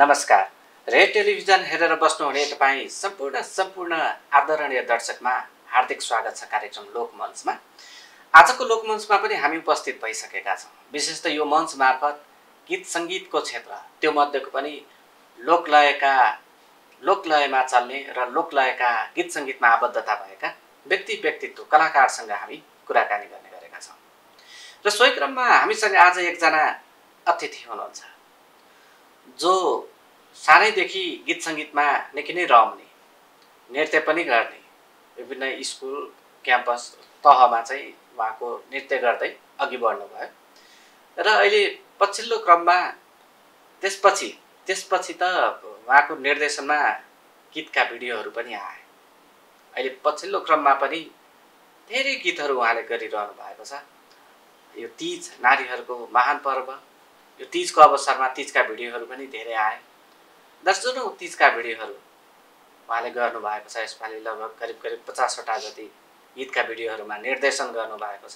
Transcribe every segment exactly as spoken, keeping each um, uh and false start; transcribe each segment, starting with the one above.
नमस्कार red television हेरेर बस्नुहुने तपाई सम्पूर्ण सम्पूर्ण आदरणीय दर्शकमा हार्दिक स्वागत छ कार्यक्रम लोक मञ्चमा। आजको लोक मञ्चमा पनि हामी उपस्थित भइसकेका छौं। विशेष त यो मञ्च मार्फत गीत संगीतको क्षेत्र त्यो मध्येको पनि लोकलयका लोकलयमा चल्ने र लोकलयका गीत संगीतमा आबद्धता भएका व्यक्ति व्यक्तित्व कलाकारसँग हामी कुराकानी गर्ने गरेका छौं र सोही क्रममा हामीसँग आज एकजना अतिथि हुनुहुन्छ जो सानैदेखि गीत संगीतमा निकै नै रमने, नृत्य पनि गर्ने, विभिन्न स्कुल क्याम्पस तहमा चाहिँ उहाँको नृत्य गर्दै अघि बढ्नुभयो र अहिले पछिल्लो क्रममा त्यसपछि त्यसपछि त उहाँको निर्देशनमा गीतका भिडियोहरू पनि आए। अहिले पछिल्लो क्रममा पनि धेरै गीतहरू उहाँले गरिरहनु भएको छ। यो तीज नारीहरूको महान पर्व, यो तीज को अवसरमा तीज का भिडियोहरू पनि धेरै आए। दर्जनौ तीज का भिडियोहरू उहाँले गर्नु भएको छ। यसपालि लगभग करीब करीब पचास वटा जति गीत का भिडियोहरूमा निर्देशन गर्नु भएको छ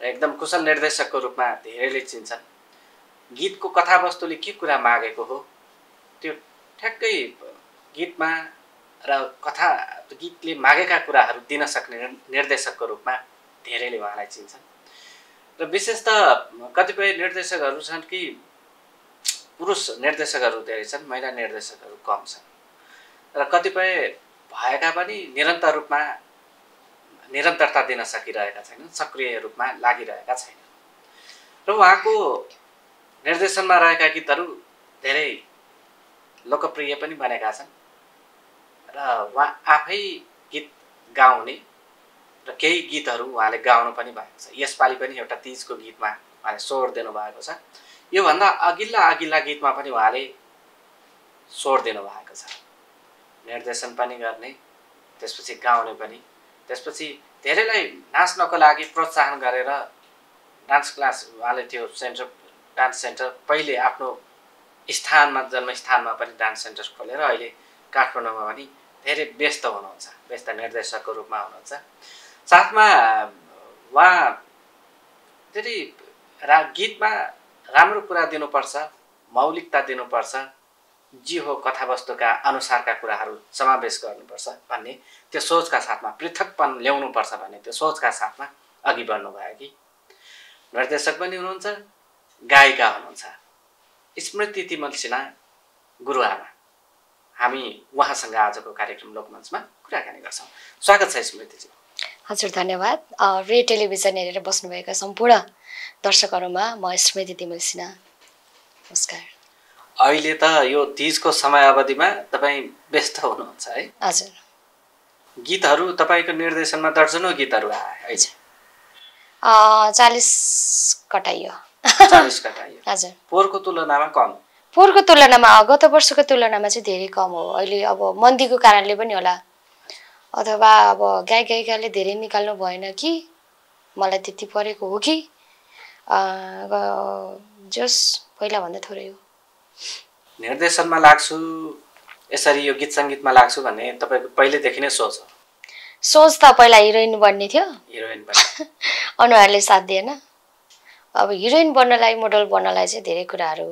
र एकदम कुशल निर्देशक को रूपमा धेरैले चिन्छन्। गीत को कथावस्तुले के कुरा मागेको हो त्यो ठ्याक्कै गीतमा र कथा गीतले मागेका कुराहरू दिन सक्ने निर्देशक को रूपमा धेरैले उहाँलाई चिन्छन्। र विशेष त कतिपय निर्देशकहरू छन् कि पुरुष निर्देशकहरू धेरै छन्, महिला निर्देशकहरू कम छन् र कतिपय भएका पनि निरन्तर रूपमा निरन्तरता दिन सकिरहेका छैनन्, सक्रिय रूपमा लागिरहेका छैनन् र उहाँको निर्देशनमा रहेका गीतहरू धेरै लोकप्रिय पनि बनेका छन् र उहाँ आफै गीत गाउने र केही गीतहरू उहाँले गाउनु पनि भएको छ। यसपालि पनि एउटा तीजको गीतमा उहाँले स्वर दिनुभएको छ। यो भन्दा अघिल्ला अघिल्ला गीतमा पनि उहाँले स्वर दिनुभएको छ। निर्देशन पनि गर्ने, त्यसपछि गाउने पनि, त्यसपछि धेरैलाई नाच्नको लागि प्रोत्साहन गरेर डान्स क्लास उहाँले त्यो सेन्टर डान्स सेन्टर पहिले आफ्नो स्थानमा जन्मस्थानमा पनि डान्स सेन्टर खोलेर अहिले काठमाडौँमा पनि धेरै व्यस्त हुनुहुन्छ, व्यस्त निर्देशकको रूपमा हुनुहुन्छ। साथमा वहाँ धेरै रा गीतमा राम्रो कुरा दिनुपर्छ, मौलिकता दिनुपर्छ, जी हो कथावस्तुका अनुसारका कुराहरू समावेश गर्नुपर्छ भन्ने त्यो सोचका साथमा पृथकपन ल्याउनुपर्छ भन्ने त्यो सोचका साथमा अघि बढ्नुभयो कि निर्देशक पनि हुनुहुन्छ, गायिका हुनुहुन्छ। स्मृति तिमल सिन्हा गुरुआमा, हामी उहाँसँग आजको कार्यक्रम लोकमञ्चमा कुराकानी गर्छौँ। स्वागत छ स्मृतिजी। हजुर धन्यवाद। रेड टेलिभिजन हेरेर बस्नुभएका सम्पूर्ण दर्शकहरूमा म स्मृति तिमल सिन्हा, नमस्कार। अहिले त यो तीजको समय अवधिमा तपाईँ व्यस्त हुनुहुन्छ है? हजुर। गीतहरू तपाईँको निर्देशनमा दर्जनौ गीतहरू आए। चालिस कटाइयो। चालिस कटाइयो। हजुर। पोहोरको तुलनामा कम? पोहोरको तुलनामा, गत वर्षको तुलनामा चाहिँ धेरै कम हो। अहिले अब मन्दीको कारणले पनि होला अथवा अब गायक गायिकाले धेरै निकाल्नु भएन कि मलाई त्यति परेको हो कि जस पहिलाभन्दा थोरै हो। निर्देशनमा लाग्छु, यसरी यो गीत सङ्गीतमा लाग्छु भन्ने तपाईँको पहिलेदेखि नै सोच हो? सोच त पहिला हिरोइन बन्ने थियो। हिरोइन बन्ने अनुहारले साथ दिएन। अब हिरोइन बन्नलाई, मोडल बन्नलाई चाहिँ धेरै कुराहरू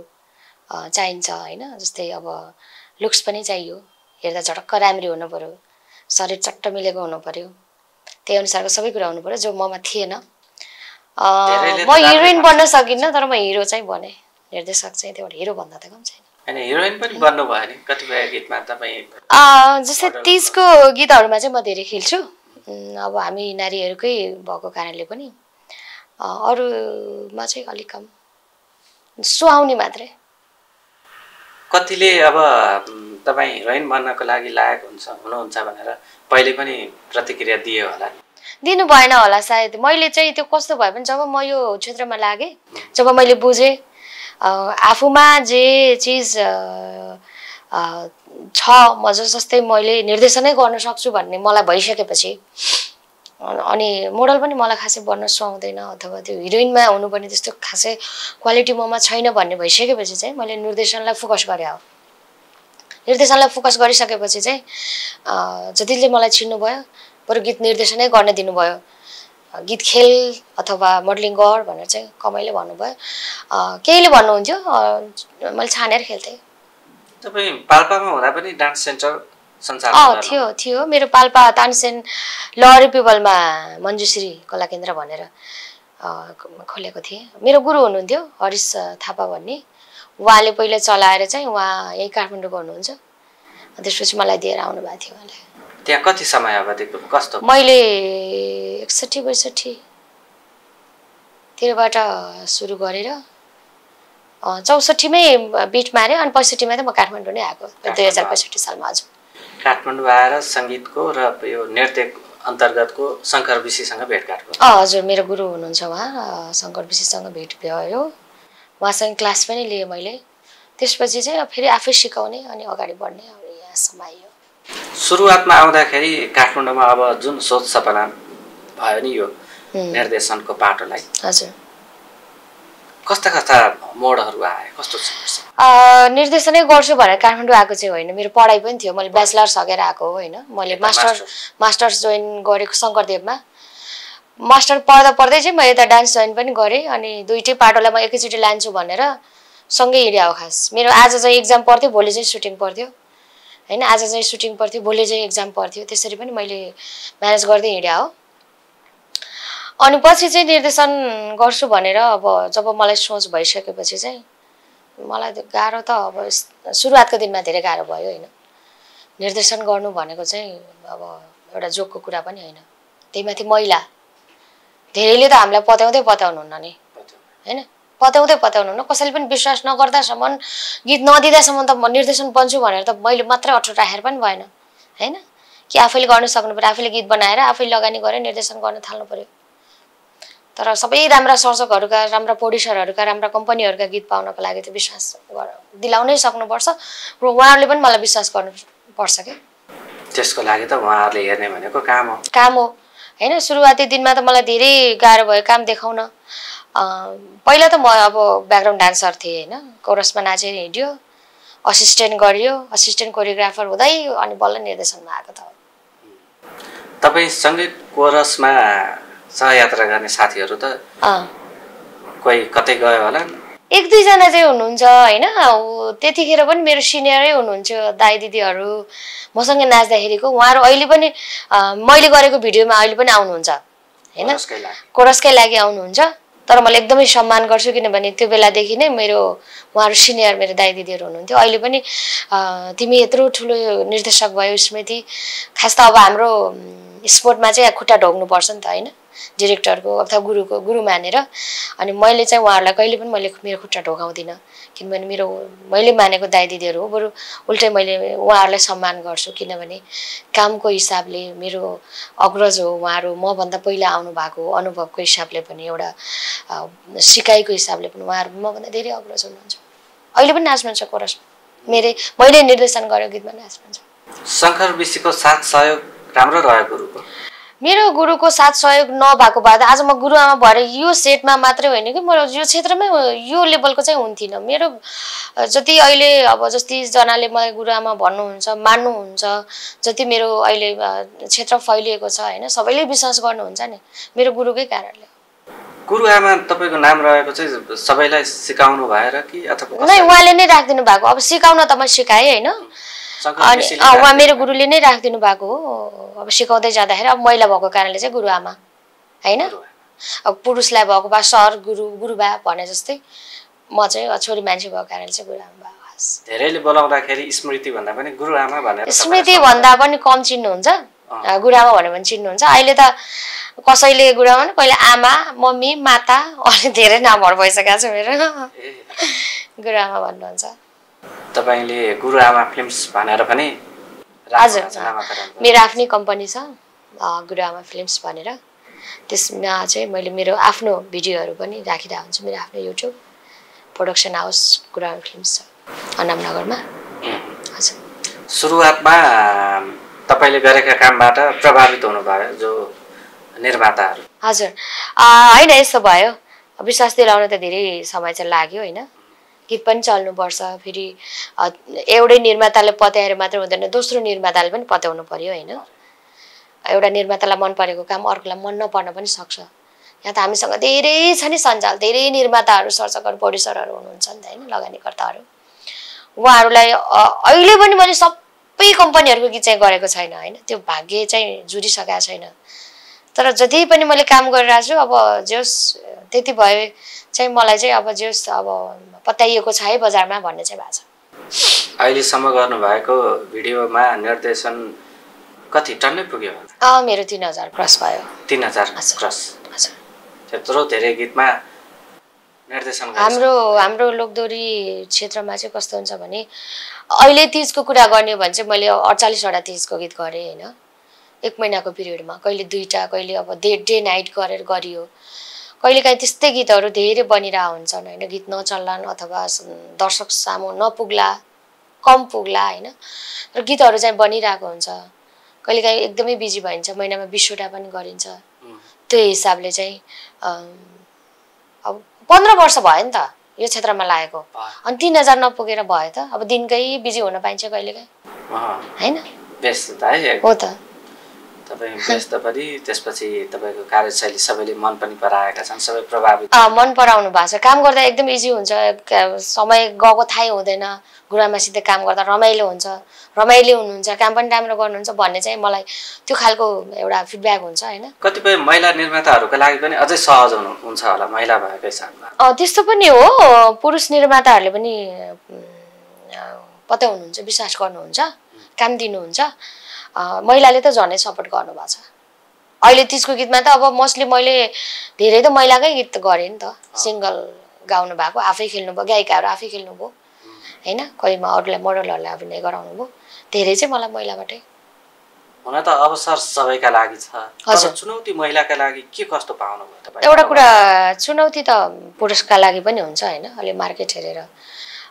चाहिन्छ होइन। जस्तै अब लुक्स पनि चाहियो, हेर्दा झटक्क राम्री हुनुपऱ्यो, शरीर चट्ट मिलेको हुनु पर्यो, त्यही अनुसारको सबै कुरा हुनु पर्यो जो ममा थिएन। म हिरोइन बन्न सकिनँ तर म हिरो चाहिँ बने। निर्देशक चाहिँ त्यो हिरो भन्दा त कम छैन। जस्तै तीजको गीतहरूमा चाहिँ म धेरै खेल्छु। अब हामी नारीहरूकै भएको कारणले पनि अरूमा चाहिँ अलिक कम सुहाउने मात्रै। कतिले अब तपाईँ हिरोइन बन्नको लागि लायक हुन्छ हुनुहुन्छ भनेर पहिले पनि प्रतिक्रिया दियो होला? दिनु भएन होला सायद। मैले चाहिँ त्यो कस्तो भयो भने जब म यो क्षेत्रमा लागेँ, जब मैले बुझेँ आफूमा जे चिज छ म जस्तै मैले निर्देशनै गर्न सक्छु भन्ने मलाई भइसकेपछि, अनि मोडल पनि मलाई खासै बन्न सुहाउँदैन अथवा त्यो हिरोइनमा हुनुपर्ने त्यस्तो खासै क्वालिटी ममा छैन भन्ने भइसकेपछि चाहिँ मैले निर्देशनलाई फोकस गरे हो। निर्देशनलाई फोकस गरिसकेपछि चाहिँ जतिले मलाई चिन्नुभयो बरु गीत निर्देशनै गर्न दिनुभयो, गीत खेल अथवा मोडलिङ गर भनेर चाहिँ कमैले भन्नुभयो। केहीले भन्नुहुन्थ्यो मैले छानेर खेल्थेँ। तपाईं पाल्पामा हुँदा पनि डान्स सेन्टर सञ्चालन गर्नु थियो थियो मेरो पाल्पा तानसेन लहरी पिपलमा मञ्जुश्री कला केन्द्र भनेर खोलेको थिए मेरो गुरु हुनुहुन्थ्यो हरिश थापा भन्ने उहाँले पहिले चलाएर चाहिँ उहाँ यही काठमाडौँ गर्नुहुन्छ त्यसपछि मलाई दिएर आउनु भएको थियो उहाँले त्यहाँ कति समय अवधि कस्तो मैले एकसट्ठी बैसट्ठी तेह्रबाट सुरु गरेर चौसट्ठी मै बीट मारे अनि पैँसट्ठी मै त म काठमाडौँ नै आएको दुई हजार पैँसट्ठी सालमा आज काठमाडौँ आएर संगीतको र यो नृत्य अन्तर्गतको शंकर विशीसँग भेटघाट गर्नु अ हजुर मेरो गुरु हुनुहुन्छ उहाँ शंकर विशीसँग भेट भयो वासन क्लास पनि लिए मैले त्यसपछि चाहिँ फेरि आफै सिकाउने अनि अगाडि बढ्ने यहाँ समायो सुरुवातमा आउँदाखेरि काठमाडौँमा अब जुन सोच सपना भयो नि यो निर्देशनको बाटोलाई हजुर कस्ता कस्ता मोडहरु आए कस्तो छ अ निर्देशनै गर्छु भनेर काठमाडौँ आएको चाहिँ होइन मेरो पढाइ पनि थियो मैले ब्याचलर सकेर आएको हो हैन मैले मास्टर मास्टर्स जोइन गरेको शंकरदेवमा मास्टर पढ्दा पढ्दै चाहिँ म यता डान्स जॉइन पनि गरे अनि दुईटै पाटोलाई म एकैचोटी लान्छु भनेर सँगै हिँडे हो खास मेरो आज चाहिँ एक्जाम पर्थ्यो भोलि चाहिँ सुटिङ पर्थ्यो हैन आज चाहिँ सुटिङ पर्थ्यो भोलि चाहिँ एक्जाम पर्थ्यो त्यसरी पनि मैले म्यानेज गर्दै हिँडे हो अनि पछि चाहिँ निर्देशन गर्छु भनेर अब जब मलाई सोच भइसकेपछि चाहिँ मलाई गाह्रो त अब सुरुवातको दिनमा धेरै गाह्रो भयो हैन निर्देशन गर्नु भनेको चाहिँ अब एउटा जोकको कुरा पनि हैन त्यहीमाथि महिला धेरैले त हामीलाई पत्याउँदै पत्याउनुहुन्न नि हैन पत्याउँदै पत्याउनुहुन्न कसैले पनि विश्वास नगर्दासम्म गीत नदिदासम्म त म निर्देशन बन्छु भनेर त मैले मात्रै अठोट राखेर पनि भएन हैन कि आफैले गर्न सक्नु पर्यो आफैले गीत बनाएर आफैले लगानी गरेर निर्देशन गर्न थाल्नु पर्यो तर सबै राम्रा सर्जकहरुका राम्रा प्रोड्युसरहरुका राम्रा कम्पनीहरुका गीत पाउनको लागि त विश्वास दिलाउनै सक्नुपर्छ र उहाँहरुले पनि मलाई विश्वास गर्नु पर्छ के त्यसको लागि त उहाँहरुले हेर्ने भनेको काम हो काम हो हैन सुरुवाती दिनमा त मलाई धेरै गाह्रो भयो काम देखाउन अ पहिला त म अब ब्याकग्राउन्ड डान्सर थिए हैन कोरसमा नाचेर हिँड्यो असिस्टेन्ट गरियो असिस्टेन्ट कोरियोग्राफर हुँदै अनि बल्ल निर्देशनमा आएको त तपाई सँगै कोरसमा सहयात्रा गर्ने साथीहरु त अ कोही कतै गयो होला एक दुई जना चाहिँ हुनुहुन्छ हैन त्यतिखेर पनि मेरो सिनियरै हुनुहुन्थ्यो दाइ दिदीहरु मसँग नाच्दाखेरिको उहाँहरु अहिले पनि मैले गरेको भिडियोमा अहिले पनि आउनुहुन्छ हैन कोरसकै लागि आउनुहुन्छ तर म एकदमै सम्मान गर्छु किनभने त्यो बेलादेखि नै मेरो उहाँहरु सिनियर मेरो दाइ दिदीहरु हुनुहुन्थ्यो अहिले पनि तिमी यत्रो ठुलो निर्देशक भयो स्मृति खास त अब हाम्रो स्पोर्टमा चाहिँ खुट्टा ढोक्नु पर्छ नि त हैन डाइरेक्टरको अथवा गुरुको गुरु मानेर अनि मैले चाहिँ उहाँहरुलाई कहिले पनि मैले मेरो खुट्टा ढोकाउँदिन किनभने मेरो मैले मानेको दाइ दिदीहरु हो बरु उल्टै मैले उहाँहरुलाई सम्मान गर्छु किनभने कामको हिसाबले मेरो अग्रज हो उहाँहरु म भन्दा पहिला आउनु भएको अनुभवको हिसाबले पनि एउटा सिकाइको हिसाबले पनि उहाँहरु म भन्दा धेरै अग्रज हुनुहुन्छ अहिले पनि नाच्नुहुन्छ कोरसमा मेरो मैले निर्देशन गरेको गीतमा नाच्नुहुन्छ शंकर विशीको साथ सहयोग राम्रो रह्यो गुरुको मेरो गुरुको साथ सहयोग नभएको भए आज म गुरुआमा भएर यो सेटमा मात्रै होइन कि म यो क्षेत्रमै यो लेभलको चाहिँ हुन्थिन मेरो जति अहिले अब जति जनाले मलाई गुरुआमा भन्नुहुन्छ मान्नुहुन्छ जति मेरो अहिले क्षेत्र फैलिएको छ हैन सबैले विश्वास गर्नुहुन्छ नि मेरो गुरुकै कारणले गुरुआमा तपाईको नाम रहेको चाहिँ सबैलाई सिकाउनु भएर कि अथवा नै उहाँले नै राखिदिनु भएको अब सिकाउन त म सिकाए हैन अनि उहाँ मेरो गुरुले नै राखिदिनु भएको हो अब सिकाउँदै जाँदाखेरि अब महिला भएको कारणले चाहिँ गुरुआमा हैन अब पुरुषलाई भएको बा सर गुरु गुरुबा भने जस्तै म चाहिँ छोरी मान्छे भएको कारणले चाहिँ गुरुआमा आवाज धेरैले बोलाउँदाखेरि स्मृति भन्दा पनि गुरुआमा भनेर स्मृति भन्दा पनि कम चिन्नुहुन्छ गुरुआमा भनेर पनि चिन्नुहुन्छ अहिले त कसैले गुरुआमा नि पहिले आमा मम्मी माता अनि धेरै नामहरु भइसकेको छ मेरो गुरुआमा भन्नुहुन्छ तपाईले गुरुआमा फिल्म्स भनेर पनि हजुर मेरो आफ्नै कम्पनी छ गुरुआमा फिल्म्स भनेर त्यसमा चाहिँ मैले मेरो आफ्नो भिडियोहरु पनि राखिरहेको हुन्छु मेरो आफ्नो YouTube production house Guruama films अनामनगरमा हजुर सुरुवातमा तपाईले गरेका कामबाट प्रभावित हुनुभयो जो निर्माताहरु हजुर हैन यस्तो भयो विश्वास दिलाउन त धेरै समय चाहिँ लाग्यो हैन गीत पनि चल्नुपर्छ फेरि एउटै निर्माताले पत्याएर मात्र हुँदैन दोस्रो निर्माताले पनि पत्याउनु पर्यो हैन एउटा निर्मातालाई मन परेको काम अर्कोलाई मन नपर्न पनि सक्छ यहाँ त हामीसँग धेरै छ नि सञ्जाल धेरै निर्माताहरु सर्जकहरु प्रोड्युसरहरु हुनुहुन्छ नि हैन लगानीकर्ताहरु उहाँहरुलाई अहिले पनि मैले सबै कम्पनीहरुको गीत चाहिँ गरेको छैन हैन त्यो भाग्य चाहिँ जुडिसकेको छैन तर जति पनि मैले काम गरिरहेको छु अब जस त्यति भए चाहिँ मलाई चाहिँ अब जस अब पत्याइएको छ है बजारमा भन्ने चाहिँ भाछ अहिले सम्म गर्नु भएको भिडियोमा निर्देशन कति टन्नै पुग्यो अ मेरो तीन हजार क्रस भयो तीन हजार क्रस हजुर त्यत्रो धेरै गीतमा हाम्रो हाम्रो लोकदोरी क्षेत्रमा चाहिँ कस्तो हुन्छ भने अहिले तीस को कुरा गर्ने भने चाहिँ मैले अठचालीस वटा तीस को गीत गरे हैन एक महिनाको पिरियडमा कहिले दुईटा कहिले अब डे डे नाइट गरेर गरियो कहिले काई त्यस्तै गीतहरु धेरै बनिरा हुन्छन् हैन गीत नचल्लान अथवा दर्शक सामु नपुग्ला कम पुग्ला हैन र गीतहरु चाहिँ बनिराको हुन्छ कहिले काई एकदमै बिजी भइन्छ महिनामा बीस वटा पनि गरिन्छ त्यो हिसाबले चाहिँ अब पन्ध्र वर्ष भयो नि त यो क्षेत्रमा लागेको अनि तीन हजार नपुगेर भयो त अब दिनकै बिजी हुन पाइन्छ कहिलेकाही हैन व्यस्तता है हो त तपाई व्यस्त पनि त्यसपछि तपाईको कार्यशैली सबैले मन पनि पराएका छन् सबै प्रभावित अ मन पराउनु भएको छ काम गर्दा एकदम इजी हुन्छ समय गएको थाहै हुँदैन गुरुआमा सित काम गर्दा रमाइलो हुन्छ रमाइलो हुनुहुन्छ काम पनि राम्रो गर्नुहुन्छ भन्ने चाहिँ मलाई त्यो खालको एउटा फिडब्याक हुन्छ हैन कतिपय महिला निर्माताहरुको लागि पनि अझै सहज हुन्छ होला महिला भएकै हिसाबमा अ त्यस्तो पनि हो पुरुष निर्माताहरुले पनि पत्याउनु हुन्छ विश्वास गर्नुहुन्छ काम दिनुहुन्छ महिलाले त झनै सपोर्ट गर्नु भएको छ अहिले तीस को गीतमा त अब मोस्टली मैले धेरै त महिलाकै गीत गरे नि त सिंगल गाउनु भएको आफै खेल्नु भयो गायिकाहरु आफै खेल्नु भयो हैन कहिलेमा अरूलाई मोडलहरुलाई अभिनय गराउनु भयो धेरै चाहिँ मलाई महिलाबाटै हुन त अवसर सबैका लागि छ तर चुनौती महिलाका लागि के कस्तो पाउनु भयो तपाई एउटा कुरा चुनौती त पुरुषका लागि पनि हुन्छ हैन अहिले मार्केट हेरेर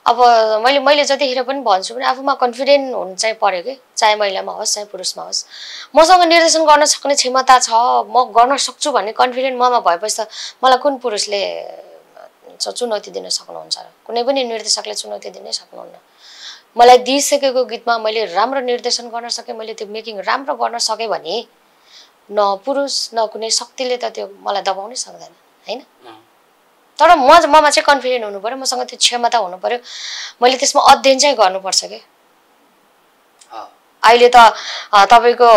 अब मैले मैले जतिखेर पनि भन्छु पनि आफुमा कन्फिडेन्ट हुन चाहिँ पर्यो के चाहे महिलामा होस् चाहे पुरुषमा होस् मसँग निर्देशन गर्न सक्ने क्षमता छ म गर्न सक्छु भन्ने कन्फिडेन्ट ममा भएपछि त मलाई कुन पुरुषले चुनौती दिन सक्नुहुन्छ र कुनै पनि निर्देशकले चुनौती दिनै सक्नुहुन्न मलाई दिइसकेको गीतमा मैले राम्रो निर्देशन गर्न सके मैले त्यो मेकिङ राम्रो गर्न सके भने न पुरुष न कुनै शक्तिले त त्यो मलाई दबाउनै सक्दैन हैन तर म ममा चाहिँ कन्फिडेन्ट हुनु पर्यो मसँग त्यो क्षमता हुनु पर्यो मैले त्यसमा अध्ययन चाहिँ गर्नु पर्छ के अ अहिले त तपाईको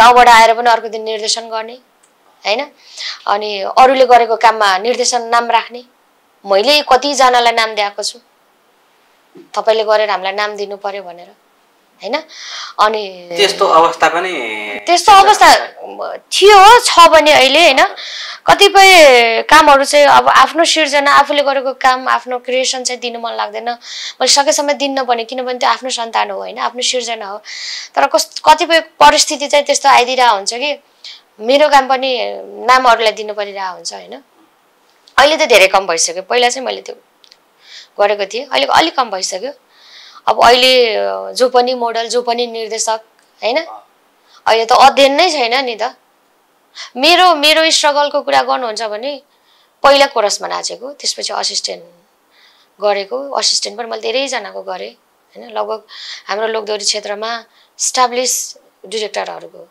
गाउँबाट आएर पनि अर्को दिन निर्देशन गर्ने हैन अनि अरूले गरेको काममा निर्देशन नाम राख्ने मैले कति जनालाई नाम दिएको छु तपाईले गरेर हामीलाई नाम दिनु पर्यो भनेर हैन अनि त्यस्तो अवस्था पनि त्यस्तो अवस्था थियो छ भने अहिले हैन कतिपय कामहरु चाहिँ अब आफ्नो सिर्जना आफूले गरेको काम आफ्नो क्रिएसन चाहिँ दिन मन लाग्दैन मैले सकेसम्म दिन नपने किनभने त्यो आफ्नो सन्तान हो हैन आफ्नो सिर्जना हो तर कतिपय परिस्थिति चाहिँ त्यस्तो आइदिरा हुन्छ कि मेरो काम पनि नामहरुलाई दिनु परिरा हुन्छ हैन अहिले त धेरै कम भइसक्यो पहिला चाहिँ मैले त्यो गरेको थिए अहिले अलि कम भइसक्यो अब अहिले जो पनि मोडल जो पनि निर्देशक हैन अहिले त अध्ययन नै छैन नि त मेरो मेरो स्ट्रगल को कुरा गर्नुहुन्छ भने पहिला कोरसमा नाचेको त्यसपछि असिस्टेन्ट गरेको असिस्टेन्ट पनि मैले धेरै जनाको गरे हैन लगभग हाम्रो लोकदोरी क्षेत्रमा स्टाब्लिश डाइरेक्टरहरुको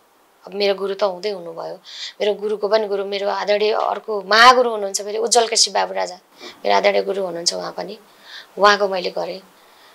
अब मेरो गुरु त हुँदै हुनु भयो मेरो गुरुको पनि गुरु मेरो आदरणीय अर्को महागुरु हुनुहुन्छ फेरि उज्जवल केसी बाबु राजा मेरो आदरणीय गुरु हुनुहुन्छ उहाँ पनि उहाँको मैले गरे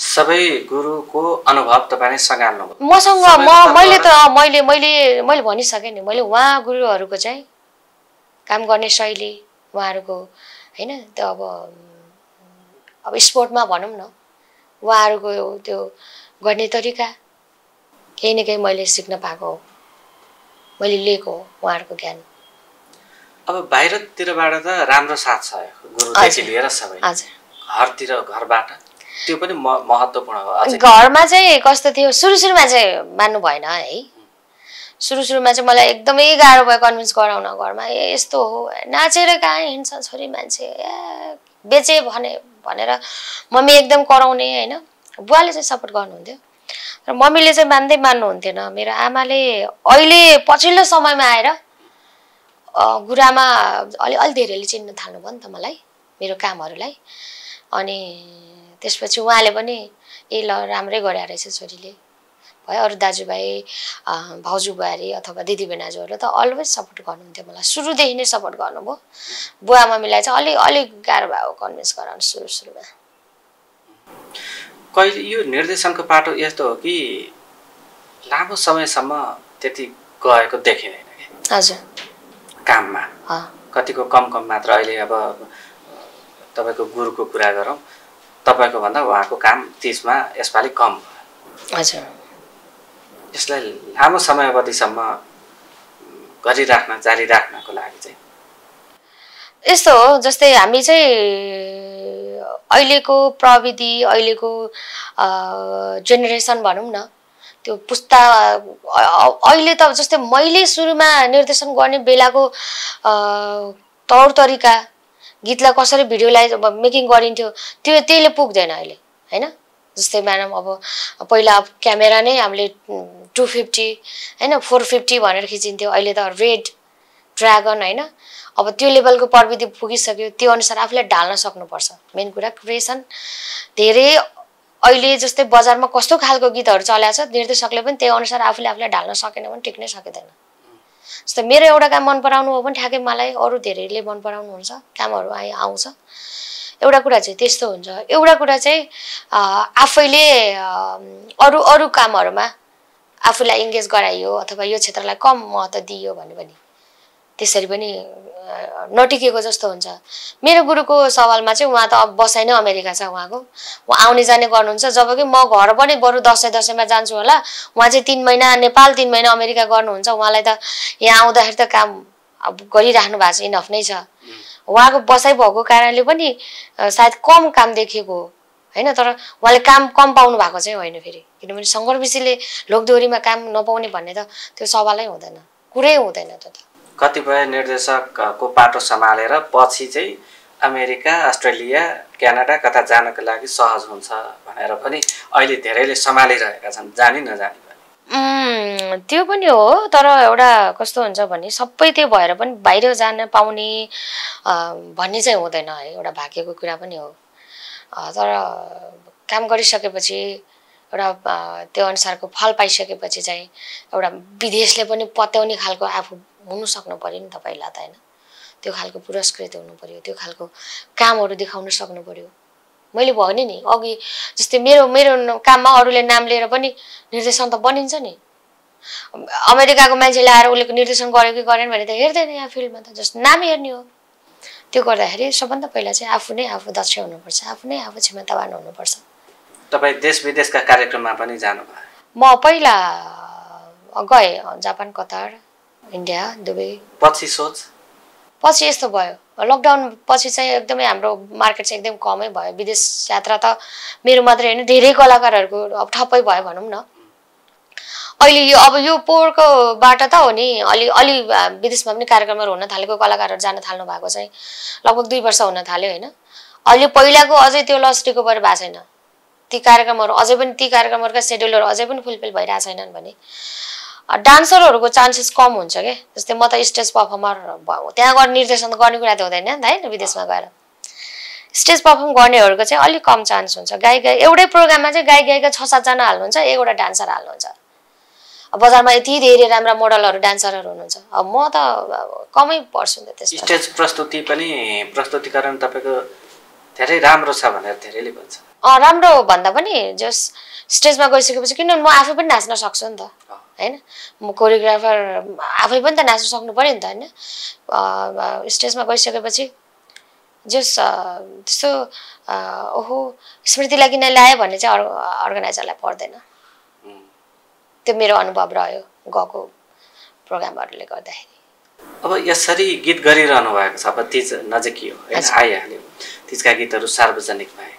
सबै गुरुको अनुभव तपाईले सगाल्नु भयो मसँग म मैले त मैले मैले मैले भनि सके नि मैले उहाँ गुरुहरुको चाहिँ काम गर्ने शैली उहाँहरुको हैन त्यो अब अब स्पोर्टमा भनौं न उहाँहरुको त्यो गर्ने तरिका केही न केही मैले सिक्न पाएको हो मैले लिएको हो उहाँहरुको ज्ञान अब बाहिरतिरबाट त राम्रो साथ छ गुरुदेखि लिएर सबै हजुर घरतिर घरबाट त्यो पनि महत्त्वपूर्ण हो अझै घरमा चाहिँ कस्तो थियो सुरु सुरुमा चाहिँ मान्नु भएन है सुरु सुरुमा चाहिँ मलाई एकदमै गाह्रो भयो कन्भिन्स गराउन घरमा ए यस्तो हो नाचेर कहाँ हिँड्छ छोरी मान्छे बेचे भने भनेर मम्मी एकदम कराउने हैन बुवाले चाहिँ सपोर्ट गर्नुहुन्थ्यो र मम्मीले चाहिँ मान्दै मान्नुहुन्थेन मेरो आमाले अहिले पछिल्लो समयमा आएर गुरुआमा अलि अलि धेरैले चिन्न थाल्नु भयो नि त मलाई मेरो कामहरुलाई अनि त्यसपछि उहाँले पनि ए ल राम्रै गरे रहेछ छोरीले भयो अरु दाजुभाइ भाउजूबारी अथवा दिदीबहिनाजुहरुले त अलवेज सपोर्ट गर्नुहुन्थ्यो मलाई सुरुदेखि नै सपोर्ट गर्नुभयो बुवा मम्मीलाई चाहिँ अलि अलि गाह्रो भयो कन्भिन्स गराउन सुरु सुरुमा कहिले यो निर्देशनको पाटो यस्तो हो कि लामो समयसम्म त्यति गएको देखिदैन के हजुर काममा अ कतिको कम कम मात्र अहिले अब तपाईको गुरुको कुरा गरौं तपाईको भन्दा उहाँको काम तीस मा यसपाली कम हजुर यसलाई लामो समय अवधिसम्म गरि राख्न जारी राख्नको लागि चाहिँ यस्तो हो जस्तै हामी चाहिँ अहिलेको प्रविधि अहिलेको जेनेरेसन भनौं न त्यो पुस्ता अहिले त जस्तै मैले सुरुमा निर्देशन गर्ने बेलाको तौर तरिका गीतलाई कसरी भिडियोलाइज मेकिङ गरिन्थ्यो त्यो त्यसले पुग्दैन अहिले हैन जस्तै म्याडम अब पहिला क्यामेरा नै हामीले दुई सय पचास हैन चार सय पचास भनेर खिचिन्थ्यो अहिले त रेड ड्रागन हैन अब त्यो लेभलको प्रविधि पुगिसक्यो त्यो अनुसार आफुले ढाल्न सक्नुपर्छ मेन कुरा क्रिएसन धेरै अहिले जस्तै बजारमा कस्तो खालको गीतहरु चल्या छ निर्देशकले पनि त्यही अनुसार आफुले आफुलाई ढाल्न सकेन भने टिक्नै सकिदैन जस्तै मेरो एउटा काम मन पराउनु हो भने ठ्याके मलाई अरु धेरैले मन पराउनु हुन्छ कामहरु आइ आउँछ एउटा कुरा चाहिँ त्यस्तो हुन्छ एउटा कुरा चाहिँ आफैले अरु अरु कामहरुमा आफुलाई एंगेज गराइयो अथवा यो क्षेत्रलाई कम महत्व दिइयो भन्ने पनि त्यसरी पनि नटिकेको जस्तो हुन्छ मेरो गुरुको सवालमा चाहिँ उहाँ त अब बसाइ नै अमेरिका छ उहाँको उहाँ आउने जाने गर्नुहुन्छ जबकि म घर पनि बरु दशै दशैमा जान्छु होला उहाँ चाहिँ तीन महिना नेपाल तीन महिना अमेरिका गर्नुहुन्छ उहाँलाई त यहाँ आउँदाखेरि त काम अब गरिराख्नु भएको छ इनफ नै छ उहाँको बसाइ भएको कारणले पनि सायद कम काम देखेको हो हैन तर उहाँले काम कम पाउनु भएको चाहिँ होइन फेरि किनभने संघर्षीले लोकदोरीमा काम नपाउने भन्ने त त्यो सवालै हुँदैन कुरै हुँदैन त कतिपय निर्देशकको पाटो सम्हालेर पछि चाहिँ अमेरिका अस्ट्रेलिया क्यानाडा कता जानको लागि सहज हुन्छ भनेर पनि अहिले धेरैले सम्हालिरहेका छन् जानि नजानि पनि त्यो पनि हो तर एउटा कस्तो हुन्छ भने सबै त्यो भएर पनि बाहिर जान पाउने भन्ने चाहिँ हुँदैन है एउटा भाग्यको कुरा पनि हो तर काम गरिसकेपछि एउटा त्यो अनुसारको फल पाइसकेपछि चाहिँ एउटा विदेशले पनि पत्याउने खालको आफु हुनु सक्नु पर्यो नि तपाईलाई त हैन त्यो खालको पुरस्कृत हुनु पर्यो त्यो खालको कामहरु देखाउन सक्नु पर्यो मैले भने नि अघि जस्तै मेरो मेरो काममा अरूले नाम लिएर पनि निर्देशन त बनिन्छ नि अमेरिकाको मान्छेले आएर उलेको निर्देशन गर्यो कि गरेन भने त हेर्दैन यहाँ फिल्डमा त जस्ट नाम हेर्ने हो त्यो गर्दाखेरि सबभन्दा पहिला चाहिँ आफु नै आफु दक्ष हुनुपर्छ आफु नै आफु क्षमतावान हुनुपर्छ तपाई देश विदेशका कार्यक्रममा पनि जानु भयो म पहिला गए जापान कतार इन्डिया दुबई पछि सोच पछि यस्तो भयो लकडाउन पछि चाहिँ एकदमै हाम्रो मार्केट चाहिँ एकदम कमै भयो विदेश यात्रा त मेरो मात्र हैन धेरै कलाकारहरुको अब ठप्पै भयो भनौं न अहिले यो अब यो पोरको बाट त हो नि अलि अलि विदेशमा पनि कार्यक्रमहरु हुन थालेको कलाकारहरु जान थाल्नु भएको चाहिँ लगभग दुई वर्ष हुन थाल्यो हैन अहिले पहिलाको अझै त्यो लस्टीको बर भा छैन ती कार्यक्रमहरु अझै पनि ती कार्यक्रमहरुका शेड्युलहरु अझै पनि फुलफिल भइरा छैनन् भने डान्सरहरुको चान्सेस कम हुन्छ के जस्तै म त स्टेज परफर्मर त्यहाँ गर्न निर्देशन गर्ने कुरा त हुँदैन नि हैन विदेशमा गएर स्टेज परफर्म गर्नेहरुको चाहिँ अलि कम चान्स हुन्छ गायक एउटै प्रोग्राममा चाहिँ गायक गायिका छ सात जना हाल्नुहुन्छ एउटा डान्सर हाल्नुहुन्छ अब बजारमा यति धेरै राम्रा मोडलहरु डान्सरहरु हुनुहुन्छ अब म त कमै पर्छु नि त्यसमा स्टेज प्रस्तुति पनि प्रस्तुतिकरण तपाईको धेरै राम्रो छ भनेर धेरैले भन्छ अ राम्रो भन्दा पनि जस स्टेजमा गइसकेपछि किन म आफै पनि नाच्न सक्छु नि त हैन म कोरियोग्राफर आफै पनि त नाच्न सक्नु पर्यो नि त हैन स्टेजमा गइसकेपछि जस त्यस्तो ओहो स्मृतिलाई किन ल्याए भन्ने चाहिँ अर्गनाइजरलाई पर्दैन त्यो मेरो अनुभव रह्यो गएको प्रोग्रामहरुले गर्दाखेरि अब यसरी गीत गरिरहनु भएको छ अब तीज नजिकै हो हैन आइहाल्यो तीजका गीतहरु सार्वजनिक भए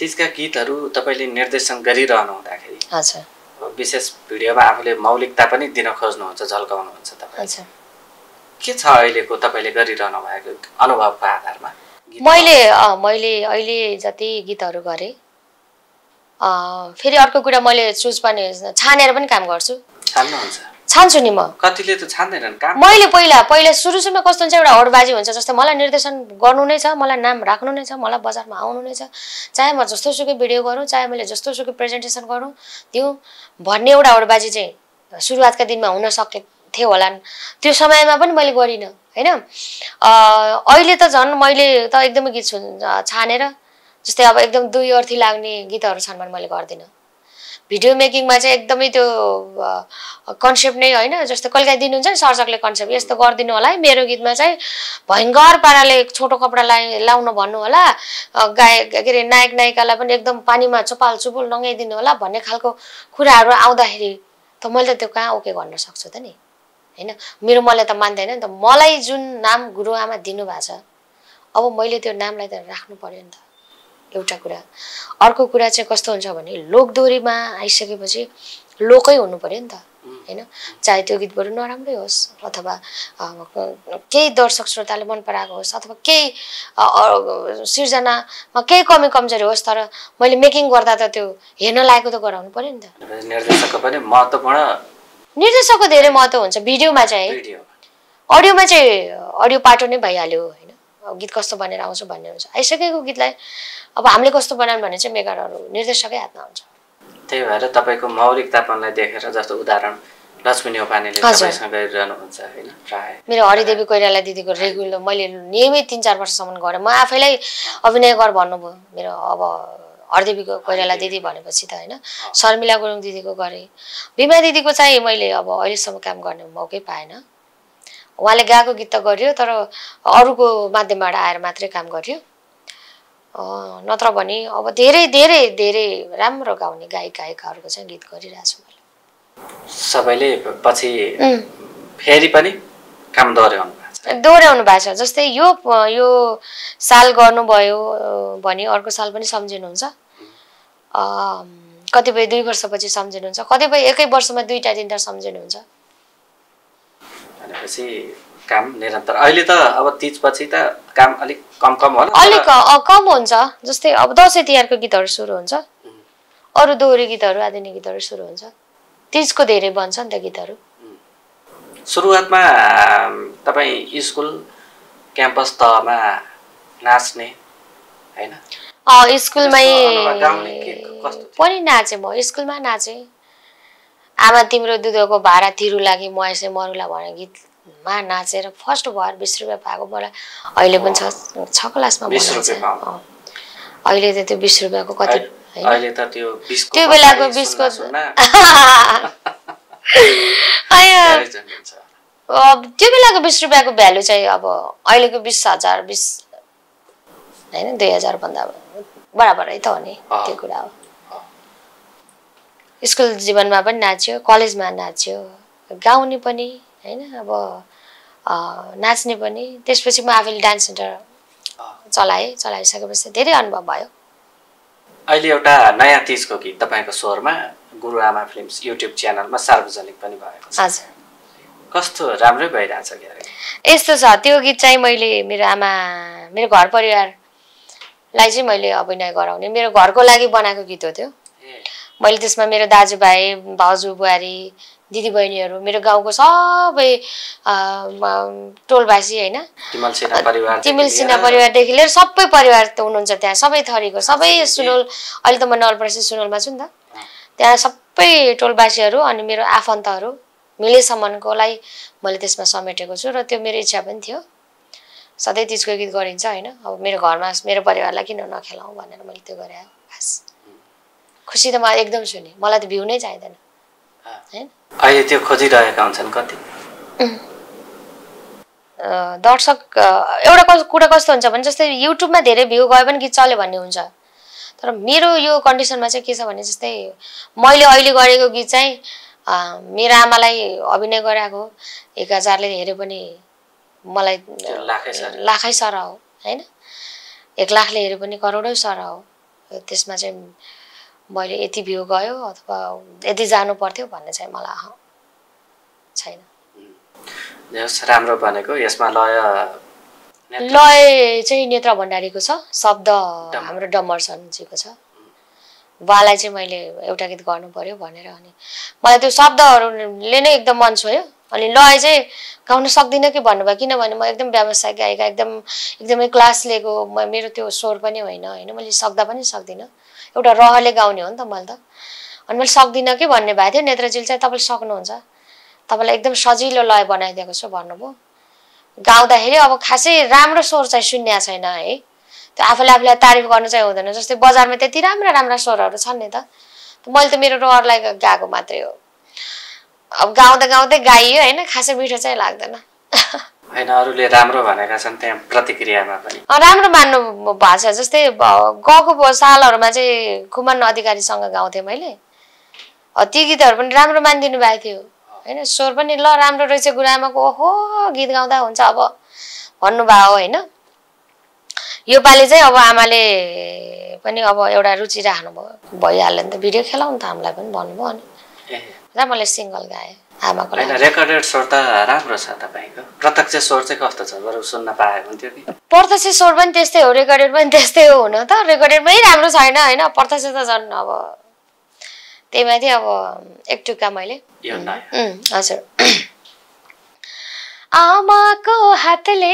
तीजका गीतहरु तपाईले निर्देशन गरिरहनु हुँदाखेरि अच्छा विशेष भिडियोमा आफुले मौलिकता पनि दिन खोज्नुहुन्छ झल्काउनु हुन्छ तपाईँ अच्छा के छ अहिलेको तपाईले गरिरहनु भएको अनुभवको आधारमा मैले मैले अहिले जति गीतहरु गरे अ फेरि अर्को कुरा मैले चुज पनि छानेर पनि काम गर्छु छान्नुहुन्छ छान्छु नि म कतिले त छान्दैनन् काम मैले पहिला पहिला सुरु सुरुमा कस्तो हुन्छ एउटा हडबाजी हुन्छ जस्तै मलाई निर्देशन गर्नु नै छ मलाई नाम राख्नु नै छ मलाई बजारमा आउनु नै छ चाहे म जस्तो सुकै भिडियो गरौँ चाहे मैले जस्तो सुकै प्रेजेन्टेसन गरौँ त्यो भन्ने एउटा हडबाजी चाहिँ सुरुवातका दिनमा हुन सक्थ्यो होला त्यो समयमा पनि मैले गरिन हैन अ अहिले त झन् मैले त एकदमै गीत छानेर जस्तै अब एकदम दुई अर्थी लाग्ने गीतहरु छन् भने मैले गर्दिन भिडियो मेकिंग मा चाहिँ एकदमै त्यो कन्सेप्ट नै हैन जस्तो कलकाई दिनु हुन्छ नि सरसकले कन्सेप्ट यस्तो गर्दिनु होला है मेरो गीतमा चाहिँ भयंकर पाराले छोटो कपडा लाउन भन्नु होला गायकहरु नायक नायिकालाई पनि एकदम पानीमा चपाल चुपुल नगाइदिनु होला भन्ने खालको कुराहरु आउँदाखेरि त मैले त त्यो कहाँ ओके गर्न सक्छु त नि हैन मेरो मनले त मान्दैन नि त मलाई जुन नाम गुरुआमा दिनु भएको छ अब मैले त्यो नामलाई त राख्नु पर्यो नि त एउटा कुरा अर्को कुरा चाहिँ कस्तो हुन्छ भने लोकदोरीमा आइसकेपछि लोकै हुनु पर्यो नि त हैन चाहे त्यो गीत बरु नराम्रै होस् अथवा केही दर्शक श्रोताले मन पराएको होस् अथवा केही सिर्जनामा केही कमी कमजोरी होस् तर मैले मेकिङ गर्दा त त्यो हेर्न लायकको त गराउनु पर्यो नि त निर्देशकको पनि महत्त्वपूर्ण निर्देशकको धेरै महत्त्व हुन्छ भिडियोमा चाहिँ भिडियो अडियोमा चाहिँ अडियो पाटो नै भइहाल्यो हैन गीत कस्तो बनेर आउँछ भन्ने हुन्छ आइसकेको गीतलाई अब हामीले कस्तो बनाउन भन्ने चाहिँ मेकरहरु निर्देशकै हातमा हुन्छ त्यही भएर तपाईको मौलिकतापनलाई देखेर जस्तो उदाहरण लक्ष्मी न्यौपानेले तपाईसँग गरिरहनु हुन्छ हैन प्राय मेरो हरिदेवी कोइराला दिदीको रेगुलर मैले नियमित तीन चार वर्षसम्म गरे म आफैलाई अभिनय गर भन्नुभयो मेरो अब हरिदेवीको कोइराला दिदी भनेपछि त हैन शर्मिला गुरुङ दिदीको गरे बिमा दिदीको चाहिँ मैले अब अहिले सम्म काम गर्ने मौकै पाएन उहाँले गाएको गीत त गरियो तर अरुको माध्यमबाट आएर मात्रै काम गरियो नत्र भने अब धेरै धेरै धेरै राम्रो गाउने गायक गायिकाहरुको चाहिँ गीत गरिराछु मैले सबैले पछि फेरि पनि काम दोहोर्याउनु भएको छ दोहोर्याउनु भएको छ जस्तै यो यो साल गर्नुभयो भने अर्को साल पनि सम्झिनुहुन्छ अ कतिबेर दुई वर्षपछि सम्झिनुहुन्छ कतिबेर एकै वर्षमा दुईटा तीनटा सम्झिनुहुन्छ भनेपछि काम निरन्तर अहिले त अब तीज पछि त काम अलिक कम कम होला अलिक कम हुन्छ जस्तै अब दशैं तिहारको गीतहरु सुरु हुन्छ अरु दोहोरी गीतहरु आधुनिक गीतहरु सुरु हुन्छ तीजको धेरै बन्छ नि त गीतहरु सुरुवातमा तपाई स्कुल क्याम्पस तहमा नाच्ने हैन अ स्कुलमै पनि नाचे म स्कुलमा नाचे आमा तिम्रो दुधको भारा तिरु लागि म यसै मरुला भने गीतमा नाचेर फर्स्ट भर बीस रुपैयाँ पाएको मलाई अहिले पनि छ क्लासमा बीस रुपैयाँ पाउ अहिले त त्यो बीस रुपैयाँको कति अहिले त त्यो बीस को त्यो बेलाको बीस को आयो अब त्यो बेलाको बीस रुपैयाँको भ्यालु चाहिँ अब अहिलेको बीस हजार बीस हैन दुई हजार भन्दा बराबरै त हो नि त्यो कुरा हो स्कुल जीवनमा पनि नाच्यो कलेजमा नाच्यो गाउने पनि हैन अब नाच्ने पनि त्यसपछि म आफैले डान्स सेन्टर चलाए चलाइसकेपछि धेरै अनुभव भयो अहिले एउटा नयाँ तीजको गीत तपाईको स्वरमा गुरुआमा फिल्म्स युट्युब च्यानलमा सार्वजनिक पनि भएको छ हजुर कस्तो राम्रो भइराछ गरे यस्तो छ त्यो गीत चाहिँ मैले मेरो आमा मेरो घर परिवारलाई चाहिँ मैले अभिनय गराउने मेरो घरको लागि बनाएको गीत हो त्यो मैले त्यसमा मेरो दाजुभाइ भाउजू बुहारी दिदी बहिनीहरु मेरो गाउँको सबै टोलवासी हैन तिमल सेना परिवार तिमल सेना परिवार देखि लिएर सबै परिवार त हुनुहुन्छ त्यहाँ सबै थरीको सबै सुनोल अहिले त म नलपरासी सुनोलमा छु नि त त्यहाँ सबै टोलवासीहरु अनि मेरो आफन्तहरु मिले सम्मानकोलाई मैले त्यसमा समेटेको छु र त्यो मेरो इच्छा पनि थियो सधैँ तीजको गीत गरिन्छ हैन अब मेरो घरमा मेरो परिवारलाई किन नखेलाऊ भनेर मैले त्यो गरे खास खुशी त म एकदम छु नि मलाई त भ्यु नै चाहिदैन हैन अहिले त्यो खोजिरहेका हुन्छन् कति अ दर्शक एउटा कुरा कस्तो हुन्छ भने जस्तै YouTube मा धेरै भ्यु गए पनि गीत चल्यो भन्ने हुन्छ तर मेरो यो कन्डिसनमा चाहिँ के छ भने जस्तै मैले अहिले गरेको गीत चाहिँ मेरो आमालाई अभिनय गराएको एक हजार ले हेरे पनि मलाई लाखै सर लाखै सर हो हैन एक लाख ले हेरे पनि करोडौं सर हो त्यसमा चाहिँ मैले यति भ्यु गयो अथवा यति जानु पर्थ्यो भन्ने चाहिँ मलाई छैन जस राम्रो भनेको यसमा लय लय चाहिँ नेत्र भण्डारीको छ शब्द हाम्रो डम्बरसनजीको छ बालाई चाहिँ मैले एउटा गीत गाउनु पर्यो भनेर अनि मलाई त्यो शब्दहरुले नै एकदम मन छोयो अनि लय चाहिँ गाउन सक्दिन के भन्नु भयो किनभने म एकदम व्यावसायिक गायिका एकदम एकदमै क्लास लिएको मेरो त्यो स्वर पनि होइन हैन मैले सक्दा पनि सक्दिन एउटा रहले गाउने हो नि त मैले त अनि मैले सक्दिन के भन्ने भए थियो नेत्रजील चाहिँ तपाईले सक्नुहुन्छ तपाईलाई एकदम सजिलो लय बनाइदिएको छु भन्नुभयो गाउँदाखेरि अब खासै राम्रो स्वर चाहिँ सुन्या छैन है त्यो आफैले आफैलाई तारिफ गर्न चाहिँ हुँदैन जस्तै बजारमा त्यति राम्रो राम्रो स्वरहरू छन् नि त मैले त मेरो रहरलाई गाएको मात्रै हो अब गाउँदा गाउँदै गाइयो हैन खासै मिठो चाहिँ लाग्दैन हैन अरूले राम्रो भनेका छन् त्यहाँ प्रतिक्रियामा पनि राम्रो मान्नु भाषा जस्तै गएको सालहरुमा चाहिँ कुमन अधिकारी सँग गाउँथे मैले ती गीतहरु पनि राम्रो मानिदिनु भए थियो हैन स्वर पनि ल राम्रो रहेछ गुरुआमाको ओहो गीत गाउँदा हुन्छ अब भन्नु भयो हैन यो पाली चाहिँ अब आमाले पनि अब एउटा रुचि राख्नु भयो भइहाल्यो नि त भिडियो खेलाउन त हामीलाई पनि भन्नुभयो अनि र मैले सिंगल गाए आमाको लागि रेकर्डेड स्वर त राम्रो छ तपाईको प्रत्यक्ष स्वर चाहिँ कस्तो छ बरु सुन्न पाए हुन्थ्यो नि प्रत्यक्ष स्वर पनि त्यस्तै हो रेकर्डेड पनि त्यस्तै हो हुन त रेकर्डेडमै राम्रो छैन हैन प्रत्यक्ष त जन अब त्यहीमाथि अब एक टुक्का मैले यो न हजुर आमा को हातले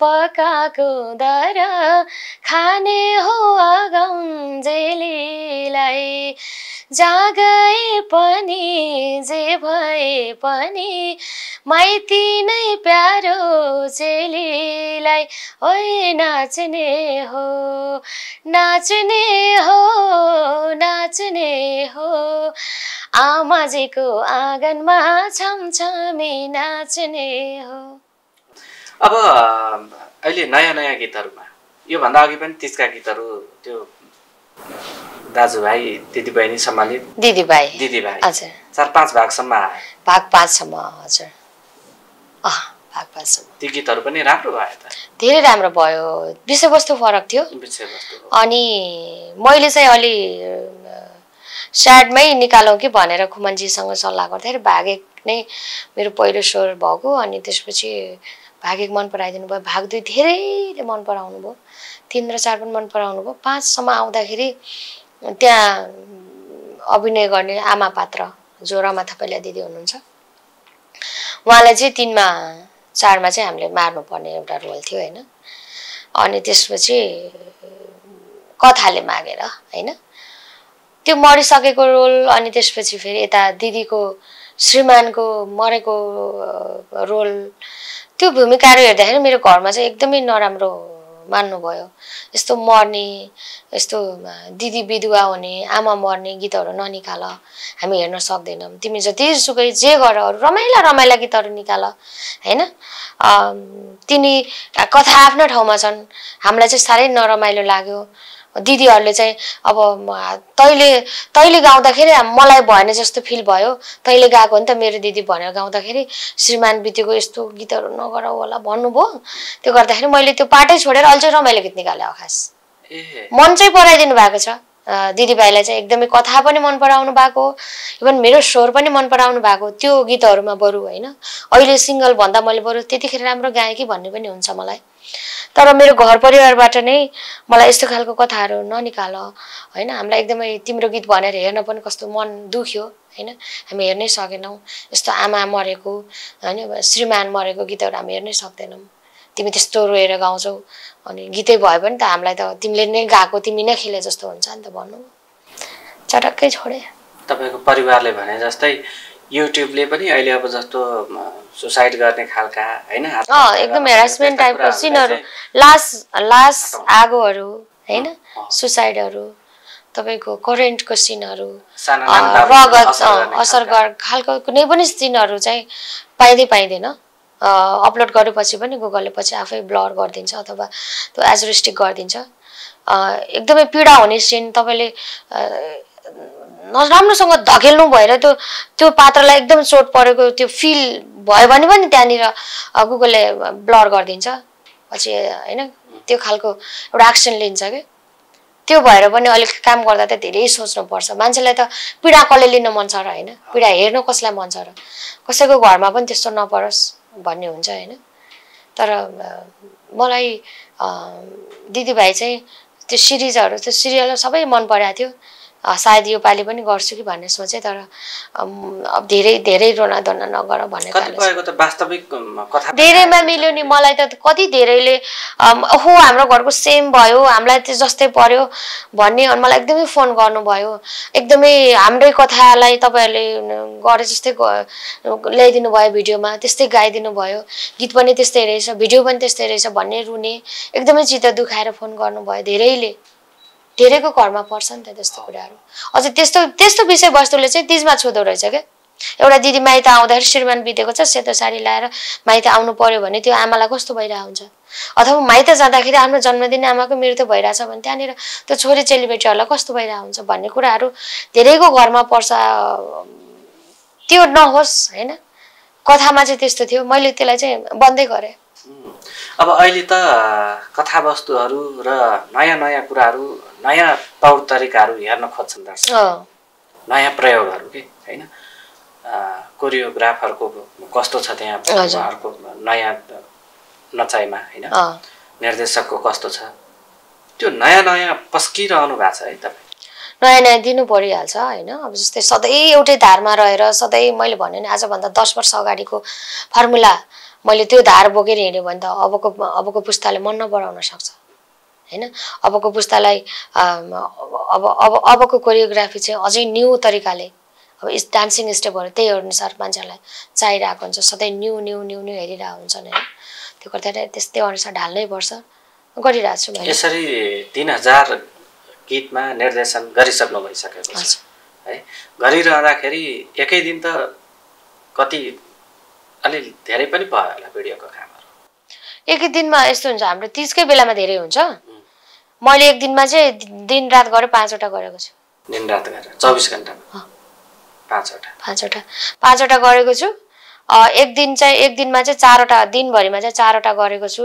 पकाको दर खाने हो अगमजेलीलाई जागए पनि जे भए पनि माइती नै प्यारो चेलीलाई ओए नाच्ने हो नाच्ने हो नाच्ने हो आमाजीको आँगनमा छमछमी नाच्ने हो अब अहिले नयाँ नयाँ गीतहरुमा यो भन्दा अघि पनि त्यसका गीतहरु त्यो दाजुभाइ दिदीबहिनी सम्बन्धित दिदीभाइ दिदीभाइ हजुर चार पाँच भाग सम्म भाग पाँच सम्म हजुर अह भाग पाँच सम्म ती गीतहरु पनि राम्रो भयो त धेरै राम्रो भयो विषयवस्तु फरक थियो विषयवस्तु अनि मैले चाहिँ अलि स्याडमै निकालौ कि भनेर खुमनजी सँग सल्लाह गर्दै भागेक नै मेरो पहिलो स्वर भएको अनि त्यसपछि भागेक मन पराइदिनु भयो भाग दुई धेरैले मन पराउनु भयो तीन र चार पनि मन पराउनु भयो पाँच सम्म आउँदाखेरि त्यहाँ अभिनय गर्ने आमा पात्र जो रमा थापाले दिदी हुनुहुन्छ उहाँलाई चाहिँ तीन मा चार मा चाहिँ हामीले मार्नु पर्ने एउटा रोल थियो हैन अनि त्यसपछि कथाले मागेर हैन त्यो मरिसकेको रोल अनि त्यसपछि फेरि एता दिदीको श्रीमानको मरेको रोल त्यो भूमिकाहरू हेर्दाखेरि मेरो घरमा चाहिँ एकदमै नराम्रो मान्नु भयो यस्तो मर्ने यस्तो दिदी विधवा हुने आमा मर्ने गीतहरू ननिकाल हामी हेर्न सक्दैनौं तिमी जतिसुकै जे गर रमाइला रमाइला गीतहरू निकाल हैन तिनी कथा आफ्नो ठाउँमा छन् हामीलाई चाहिँ सारै नरमाइलो लाग्यो दिदीहरुले चाहिँ अब तैले तैले गाउँदाखेरि मलाई भएन जस्तो फिल भयो तैले गाएको नि त मेरो दिदी भनेर गाउँदाखेरि श्रीमान बितेको यस्तो गीतहरु नगराउ होला भन्नुभयो त्यो गर्दाखेरि मैले त्यो पाटै छोडेर अल्झै रमाइलो गीत निकाले आकाश मन चाहिँ पराइदिनु भएको छ दिदीभाइलाई चाहिँ एकदमै कथा पनि मन पराउनु भएको इभन मेरो स्वर पनि मन पराउनु भएको त्यो गीतहरुमा बरु हैन अहिले सिंगल भन्दा मैले बरु त्यतिखेर राम्रो गाए कि भन्ने पनि हुन्छ मलाई तर मेरो घर परिवारबाट नै मलाई यस्तो खालको कथाहरु ननिकाल हैन हामीलाई एकदमै तिम्रो गीत भनेर हेर्न पनि कस्तो मन दुख्यो हैन हामी हेर्नै सकेनौं यस्तो आमा मरेको हैन श्रीमान मरेको गीतहरु हामी हेर्नै सक्दैनौं तिमी त्यस्तो रोएर गाउँछौ अनि गीतै भए पनि त हामीलाई त तिमीले नै गाएको तिमी नै खेले जस्तो हुन्छ नि त भन्नु चटक्कै छोडे तपाईको परिवारले भने जस्तै युट्युबले पनि अहिले अब जस्तो सुसाइड गर्ने खालका हैन अ एकदम हेरासमेन्ट टाइपको सिनहरु लास लास आगोहरु हैन सुसाइडहरु तपाईको करेन्टको सिनहरु रगत असर गर खालको कुनै पनि सिनहरु चाहिँ पाइदै पाइदैन अपलोड गरेपछि पनि गुगलले पछि आफै ब्लर गर्दिन्छ अथवा त्यो एजरिस्टिक गर्दिन्छ एकदमै पीडा हुने सिन तपाईले नराम्रोसँग धकेल्नु भएर त्यो त्यो पात्रलाई एकदम चोट परेको त्यो फिल भयो भने पनि त्यहाँनिर गुगलले ब्लर गर्दिन्छ पछि हैन त्यो खालको एउटा एक्सन लिन्छ के त्यो भएर पनि अलिक काम गर्दा त धेरै सोच्नु पर्छ मान्छेलाई त पीडा कसले लिन मन छ र हैन पीडा हेर्न कसलाई मन छ र कसैको घरमा पनि त्यस्तो नपरोस् भन्ने हुन्छ हैन तर मलाई दिदीभाइ चाहिँ त्यो सिरिजहरु त्यो सिरियल सबै मन पर्या थियो सायद यो पाली पनि गर्छु कि भन्ने सोचे तर अब धेरै धेरै रोना धोना नगर भन्ने थाले कतिपयको त वास्तविक कथा धेरैमा मिल्यो नि मलाई त कति धेरैले ओहो हाम्रो घरको सेम भयो हामीलाई त जस्तै पर्यो भन्ने अनि मलाई एकदमै फोन गर्नु भयो एकदमै हाम्रै कथालाई तपाईहरुले गरे जस्तै ल्याइदिनु भयो भिडियोमा त्यस्तै गाइदिनु भयो गीत पनि त्यस्तै रहेछ भिडियो पनि त्यस्तै रहेछ भन्ने रुने एकदमै चित्त दुखाएर फोन गर्नु भयो धेरैले धेरैको घरमा पर्छ नि त त्यस्तो कुराहरु अझ त्यस्तो त्यस्तो विषय वस्तुले चाहिँ तीज मा छोड्दो रहेछ के एउटा दिदी माइता आउँदाखेरि श्रीमान बितेको छ सेतो साडी लाएर माइता आउनु पर्यो भने त्यो आमालाई कस्तो भइरा हुन्छ अथवा माइता जाँदाखेरि आफ्नो जन्मदिन आमाको मृत्यु भइरा छ भने त्यहाँनेर त्यो छोरी चेलीबेटीहरुलाई कस्तो भइरा हुन्छ भन्ने कुराहरु धेरैको घरमा पर्छ त्यो नहोस् हैन कथामा चाहिँ त्यस्तो थियो मैले त्यसलाई चाहिँ बन्दै गरे अब अहिले त कथावस्तुहरु र नयाँ नयाँ कुराहरु नयाँ तौर तरिकाहरु हेर्न खोज्छन् दर्शक नयाँ प्रयोगहरु के हैन कोरियोग्राफरको कस्तो छ त्यहाँ उहाँहरुको नयाँ नचाइमा हैन निर्देशकको कस्तो छ त्यो नयाँ नयाँ पस्किरहनु भएको छ है त नयाँ नयाँ दिनु परिहाल्छ हैन अब जस्तै सधैँ एउटै धारमा रहेर सधैँ मैले भने नि आज भन्दा दस वर्ष अगाडिको फर्मुला मैले त्यो धार बोकेर हिँड्यो भने त अबको अबको पुस्ताले मन नबढाउन सक्छ हैन अबको पुस्तालाई अब अब अबको कोरियोग्राफी चाहिँ अझै न्यू तरिकाले अब इस डान्सिङ स्टेपहरु त्यही अनुसार मान्छेलाई चाहिरहेको हुन्छ सधैँ न्यू न्यू न्यू न्यू हेरिरहेको हुन्छ हैन त्यो गर्दा त्यस्तै अनुसार ढाल्नै पर्छ गरिरहेको छु मैले यसरी तीन हजार गीतमा निर्देशन गरिसक्नु भइसकेको छ है गरिरहँदाखेरि एकै दिन त कति अलि धेरै पनि भयो होला भिडियोको कामहरु एकै दिनमा यस्तो हुन्छ हाम्रो तीस कै बेलामा धेरै हुन्छ मैले एक दिनमा चाहिँ दिन रात गरे पाँच वटा गरेको छु दिन रात गरे चौबीस घण्टामा पाँच वटा पाँच वटा पाँच वटा गरेको छु एक दिन चाहिँ एक दिनमा चाहिँ चार वटा दिनभरिमा चाहिँ चार वटा गरेको छु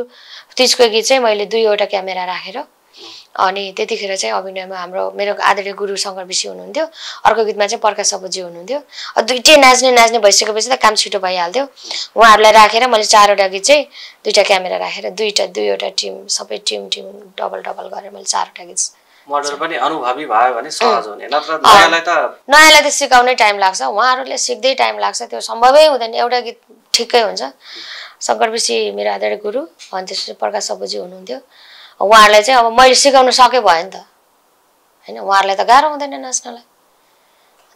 तीस कै गीत चाहिँ मैले दुई वटा क्यामेरा राखेर अनि त्यतिखेर चाहिँ अभिनयमा हाम्रो मेरो आदरणीय गुरु शंकर बिसी हुनुहुन्थ्यो अर्को गीतमा चाहिँ प्रकाश सबुजी हुनुहुन्थ्यो दुईटै नाच्ने नाच्ने भइसकेपछि त काम छिटो भइहाल्थ्यो उहाँहरुलाई राखेर मैले चारवटा गीत चाहिँ दुईटा क्यामेरा राखेर दुईटा दुईवटा टिम सबै टिम टिम डबल डबल गरेर मैले चारवटा गीत मोडल पनि अनुभवी भयो भने सहज हुने नत्र नयाँलाई त नयाँलाई त सिकाउने टाइम लाग्छ उहाँहरुले सिक्दै टाइम लाग्छ त्यो सम्भवै हुँदैन एउटा गीत ठिकै हुन्छ शंकर बिसी मेरो आदरणीय गुरु अनि त्यसपछि प्रकाश सबुजी हुनुहुन्थ्यो उहाँहरुलाई चाहिँ अब मैले सिकाउन सके भयो नि त हैन उहाँहरुलाई त गाह्रो हुँदैन नाच्नलाई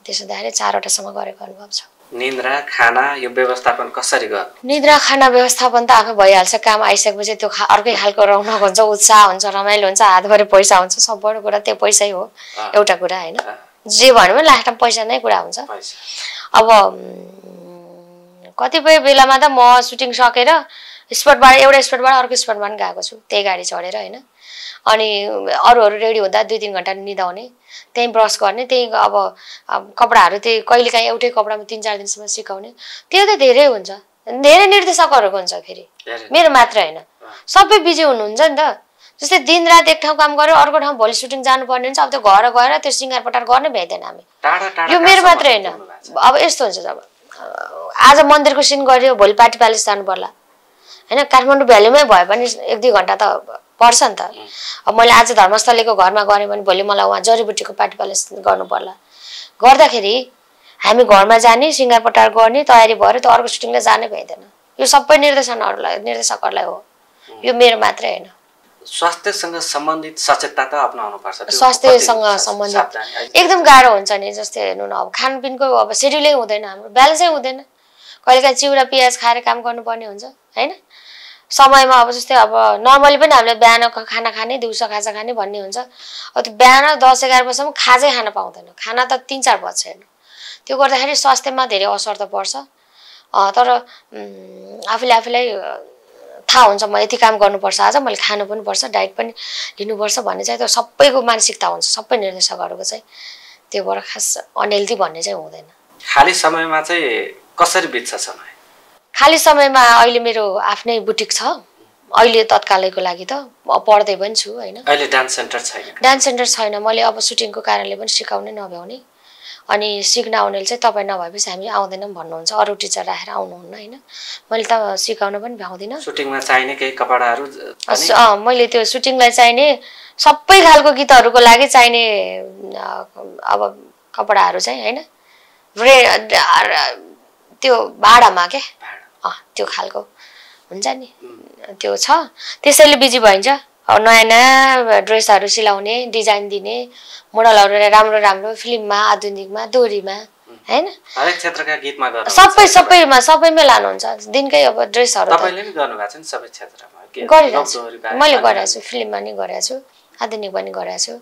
त्यसो दारे चार वटा सम्म गरेको अनुभव छ निद्रा खाना यो व्यवस्थापन कसरी गर्ने निद्रा खाना व्यवस्थापन त आफै भइहाल्छ काम आइसकेपछि त्यो अर्कै खालको रौनक हुन्छ उत्साह हुन्छ रमाइलो हुन्छ हातभरि पैसा हुन्छ सबै कुरा त्यो पैसै हो एउटा कुरा हैन जे भन्यो नि लास्टमा पैसा नै कुरा हुन्छ अब कतिपय बेलामा त म सुटिङ सकेर स्पटबाट एउटा स्पटबाट अर्को स्पटमा गएको छु त्यही गाडी चढेर हैन अनि अरुहरु रेडी हुँदा दुई तीन घण्टा निदाउने त्यही ब्रश गर्ने त्यही अब कपडाहरु त्यही कहिलेकाही एउटै कपडामा तीन चार दिनसम्म सिकाउने त्यो त धेरै हुन्छ धेरै निर्देशकहरुको हुन्छ फेरि मेरो मात्र हैन सबै बिजी हुनुहुन्छ नि त जस्तै दिन रात एक ठाउँ काम गर्यो अर्को ठाउँ भोलि सुटिङ जानु पर्ने हुन्छ अब त्यो घर गएर त्यो सिंगार पटार गर्न भ्याइदैन हामी यो मेरो मात्र हैन अब यस्तो हुन्छ जब आज मन्दिरको सिन गर्यो भोलि पार्टी प्यालेस जानु पर्ला हैन काठमाडौँ भ्यालीमै भए पनि एक दुई घण्टा त पर्छ नि त अब मैले आज धर्मस्थलीको घरमा गरे भने भोलि मलाई वहाँ जरीबुटीको पार्टी प्यालेस गर्नु पर्ला गर्दाखेरि हामी घरमा जाने सिंगारपटार गर्ने तयारी भएर त अर्को सुटिङले जानै भइदैन यो सबै निर्देशनहरुलाई निर्देशकहरुलाई हो यो मेरो मात्र हैन स्वास्थ्यसँग सम्बन्धित सचेतता अपनाउनु पर्छ स्वास्थ्यसँग सम्बन्धित एकदम गाह्रो हुन्छ नि जस्तै हेर्नु न अब खानपिनको अब शेड्युलै हुँदैन हाम्रो ब्यालेन्सै हुँदैन कहिलेकाहीँ चिउरा प्याज खाएर काम गर्नुपर्ने हुन्छ हैन समयमा अब जस्तै अब नर्मली पनि हामीले बिहान खाना खाने दिउँसो खाजा खाने भन्ने हुन्छ अब त्यो बिहान दस एघार बजेसम्म खाजै खान पाउँदैन खाना त तीन चार बज्छ हैन त्यो गर्दाखेरि स्वास्थ्यमा धेरै असर त पर्छ तर आफूले आफूलाई थाहा हुन्छ म यति काम गर्नुपर्छ आज मैले खानु पनि पर्छ डाइट पनि लिनुपर्छ भन्ने चाहिँ त्यो सबैको मानसिकता हुन्छ सबै निर्देशकहरुको चाहिँ त्यो भएर खास अनहेल्दी भन्ने चाहिँ हुँदैन खाली समयमा चाहिँ कसरी बित्छ समय खाली समयमा अहिले मेरो आफ्नै बुटिक छ अहिले तत्कालैको लागि त म पढ्दै पनि छु हैन अहिले डान्स सेन्टर छैन डान्स सेन्टर छैन मैले अब सुटिङको कारणले पनि सिकाउनै नभ्याउने अनि सिक्न आउनेले चाहिँ तपाई नभएपछि हामी आउँदैनम भन्नुहुन्छ अरु टीचर राखेर आउनुहुन्न हैन मैले त सिकाउन पनि भ्याउँदिन सुटिङमा चाहिने केही कपडाहरु अ मैले त्यो सुटिङलाई चाहिने सबै खालको गीतहरुको लागि चाहिने अब कपडाहरु चाहिँ हैन त्यो भाडामा के अ त्यो खालको हुन्छ नि त्यो छ त्यसैले बिजी भइन्छ नयाँ नयाँ ड्रेसहरु सिलाउने डिजाइन दिने मोडलहरुले राम्रो राम्रो फिल्ममा आधुनिकमा दोरीमा हैन हरेक क्षेत्रका गीतमा गर्नु सबै सबैमा सबैमै लानुहुन्छ दिनकै अब ड्रेसहरु तपाईले पनि गर्नु भएको छ नि सबै क्षेत्रमा के लोकदोरी मैले गरेको छु फिल्ममा नि गरेको छु आधुनिक पनि गरेको छु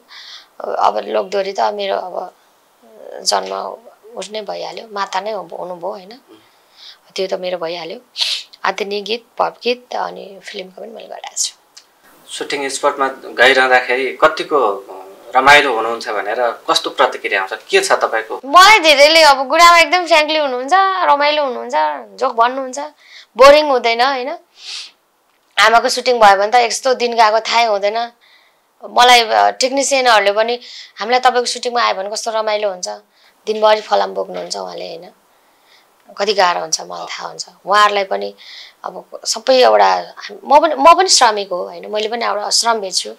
अब लोकदोरी त मेरो अब जन्म उठ्नै भइहाल्यो माता नै हुनुभयो हैन त्यो त मेरो भइहाल्यो आधुनिक गीत पप गीत अनि फिल्मको पनि मैले गरेको छु Shooting spot ma gairahदाखेरि कतिको रमाइलो हुनुहुन्छ भनेर कस्तो प्रतिक्रिया आउँछ के छ तपाईको मलाई धेरैले अब गुरुआमा एकदम फ्र्याङ्कली हुनुहुन्छ रमाइलो हुनुहुन्छ जोक भन्नुहुन्छ बोरिङ हुँदैन हैन आमाको शूटिङ भयो भने त यस्तो दिन गएको थाहै हुँदैन मलाई टेक्निशियनहरुले पनि हामीलाई तपाईको शूटिङमा आयो भने कस्तो रमाइलो हुन्छ दिनभरि फलाम बोक्नुहुन्छ उहाँले हैन कति गाह्रो हुन्छ मलाई थाहा हुन्छ उहाँहरुलाई पनि अब सबै एउटा म पनि म पनि श्रमिक हो हैन मैले पनि एउटा श्रम बेच्छु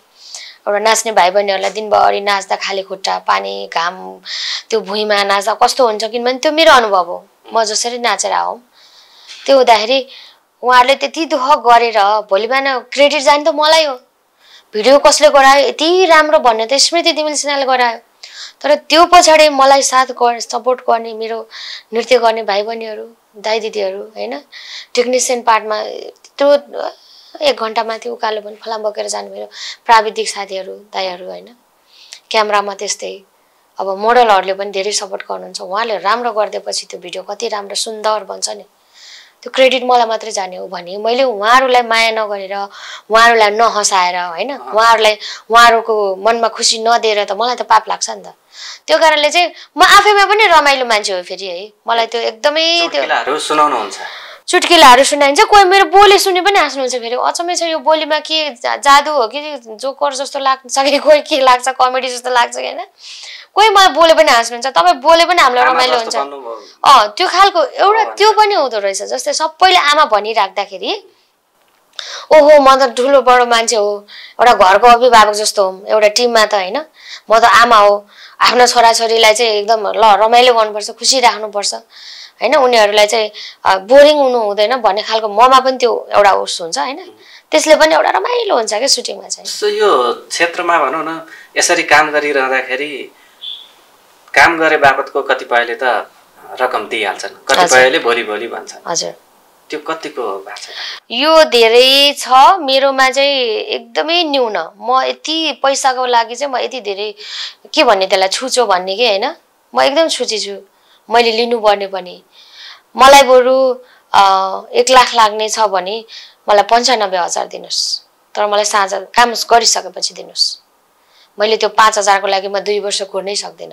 एउटा नाच्ने भाइबहिनीहरुलाई दिनभरि नाच्दा खाली खुट्टा पानी घाम त्यो भुइँमा नाच्दा कस्तो हुन्छ किनभने त्यो मेरो अनुभव हो म जसरी नाचेर आऊ त्यो हुँदाखेरि उहाँहरुले त्यति दुख गरेर भोलि बिहान क्रेडिट जाने त मलाई हो भिडियो कसले गरायो यति राम्रो भन्ने त स्मृति तिमिल सिन्हाले गरायो तर त्यो पछाडी मलाई साथ गर्न सपोर्ट गर्ने मेरो नृत्य गर्ने भाइबहिनीहरु दाइ दिदीहरु हैन टेक्निशियन पार्टमा त्यो एक घण्टा माथि उकालो पनि फलाम बकेर जानु मेरो प्राविधिक साथीहरु दाइहरु हैन क्यामेरामा त्यस्तै अब मोडलहरुले पनि धेरै सपोर्ट गर्नुहुन्छ उहाँले राम्रो गर्देपछि त्यो भिडियो कति राम्रो सुन्दर बन्छ नि त्यो क्रेडिट मलाई मात्र जाने हो भने मैले उहाँहरुलाई माया नगरेर उहाँहरुलाई नहसाएर हैन उहाँहरुलाई उहाँहरुको मनमा खुसी नदिएर त मलाई त पाप लाग्छ नि त त्यो कारणले चाहिँ म आफैमा पनि रमाइलो मान्छे हो फेरि है मलाई त्यो एकदमै त्यो चुटकिलाहरु सुनाउनुहुन्छ चुटकिलाहरु सुनाइन्छ कोही मेरो बोली सुने पनि हाँस्नुहुन्छ फेरि अचम्मै छ यो बोलीमा के जादु हो कि जोकर जस्तो लाग्छ कि कोही के लाग्छ कमेडी जस्तो लाग्छ हैन कोही मलाई बोले पनि हाँस्नुहुन्छ तपाई बोले पनि हामीलाई रमाइलो हुन्छ अ त्यो खालको एउटा त्यो पनि हुँदो रहेछ जस्तै सबैले आमा भनि राख्दाखेरि ओहो म त ठूलो बडो मान्छे हो एउटा घरको अभिभावक जस्तो हो एउटा टिममा त हैन म त आमा हो आफ्नो छोराछोरीलाई चाहिँ एकदम ल रमाइलो गर्नुपर्छ खुसी राख्नुपर्छ हैन उनीहरुलाई चाहिँ बोरिङ हुनु हुँदैन भन्ने खालको ममा पनि त्यो एउटा उस हुन्छ हैन त्यसले पनि एउटा रमाइलो हुन्छ के शूटिङमा चाहिँ सो यो क्षेत्रमा भनौं न यसरी काम गरिरहँदाखेरि काम गरे बापतको कतिपयले त रकम दिइहाल्छन् कतिपयले भोलि भोलि भन्छन् हजुर त्यो कतिको भाछ यो धेरै छ मेरोमा चाहिँ एकदमै न्यून म यति पैसाको लागि चाहिँ म यति धेरै के भन्ने त्यसलाई छुचो भन्ने के हैन म एकदम छुचि छु मैले लिनु पर्ने पनि मलाई बरु एक लाख लाग्ने छ भने मलाई पन्चानब्बे हजार दिनुस् तर मलाई साझा काम गरिसकेपछि दिनुस् मैले त्यो पाँच हजार को लागि म दुई वर्ष कुर्नै सक्दिन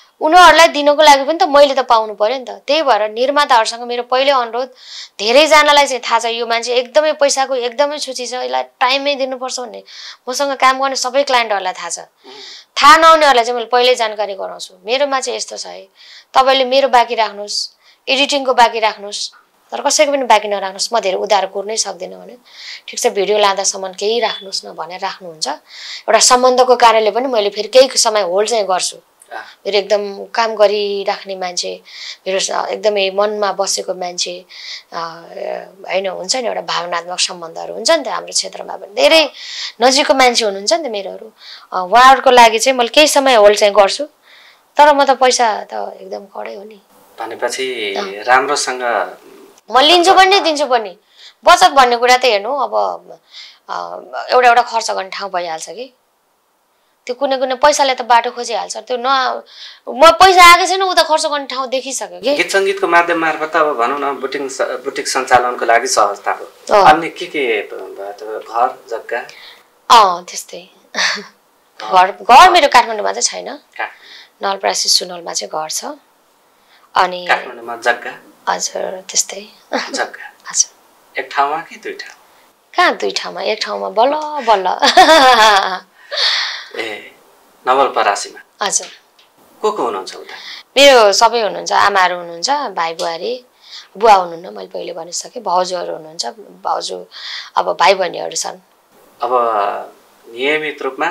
उनीहरुलाई दिनको लागि पनि त मैले त पाउनु पर्यो नि त त्यही भएर निर्माताहरुसँग मेरो पहिलो अनुरोध धेरै जनालाई चाहिँ थाहा छ यो मान्छे एकदमै पैसाको एकदमै छुचि छ यसलाई टाइममै दिनुपर्छ भन्ने मसँग काम गर्ने सबै क्लाइन्टहरुलाई थाहा छ थाहा नहुनेहरुलाई चाहिँ मैले पहिल्यै जानकारी गराउँछु मेरोमा चाहिँ यस्तो छ है तपाईले मेरो बाकी राख्नुस् एडिटिङको बाकी राख्नुस् तर कसैको पनि बाकी नराख्नुस् म धेरै उधार कुर्नै सक्दिन भने ठीक छ भिडियो लाँदासम्म केही राख्नुस् न भनेर राख्नुहुन्छ एउटा सम्बन्धको कारणले पनि मैले फेरि केही समय होल्ड चाहिँ गर्छु मेरो एकदम काम गरिराख्ने मान्छे मेरो एकदमै मनमा बसेको मान्छे हैन हुन्छ नि एउटा भावनात्मक सम्बन्धहरु हुन्छ नि त हाम्रो क्षेत्रमा पनि धेरै नजिकको मान्छे हुनुहुन्छ नि त मेरोहरु उहाँहरुको लागि चाहिँ मैले केही समय होल्ड चाहिँ गर्छु तर म त पैसा त एकदम कडै हो नि भनेपछि राम्रोसँग म लिन्छु पनि दिन्छु पनि बचत भन्ने कुरा त हेर्नु अब एउटा एउटा खर्च गर्ने ठाउँ भइहाल्छ कि त्यो कुनै कुनै पैसाले त बाटो खोजिहाल्छ त्यो न म पैसा आके छैन उता खर्च गर्ने ठाउँ देखिसक्यो के गीत संगीतको माध्यम मार्फत अब भनौं न बुटिङ बुटिक सञ्चालनको लागि सहजता हो अनि के के घर जग्गा अ त्यस्तै घर घर मेरो काठमाडौँमा चाहिँ छैन नलप्रासी सुनलमा चाहिँ घर छ अनि काठमाडौँमा जग्गा हजुर त्यस्तै जग्गा हजुर एक ठाउँमा कि दुई ठाउँ कहाँ दुई ठाउँमा एक ठाउँमा बल्ल बल्ल ए नवलपरासीमा हजुर को को हुनुहुन्छ उता मेरो सबै हुनुहुन्छ आमाहरु हुनुहुन्छ भाइ बुहारी बुवा हुनुहुन्न मैले पहिले भनिसके भाउजूहरु हुनुहुन्छ भाउजू अब भाइ बहिनीहरु छन् अब नियमित रूपमा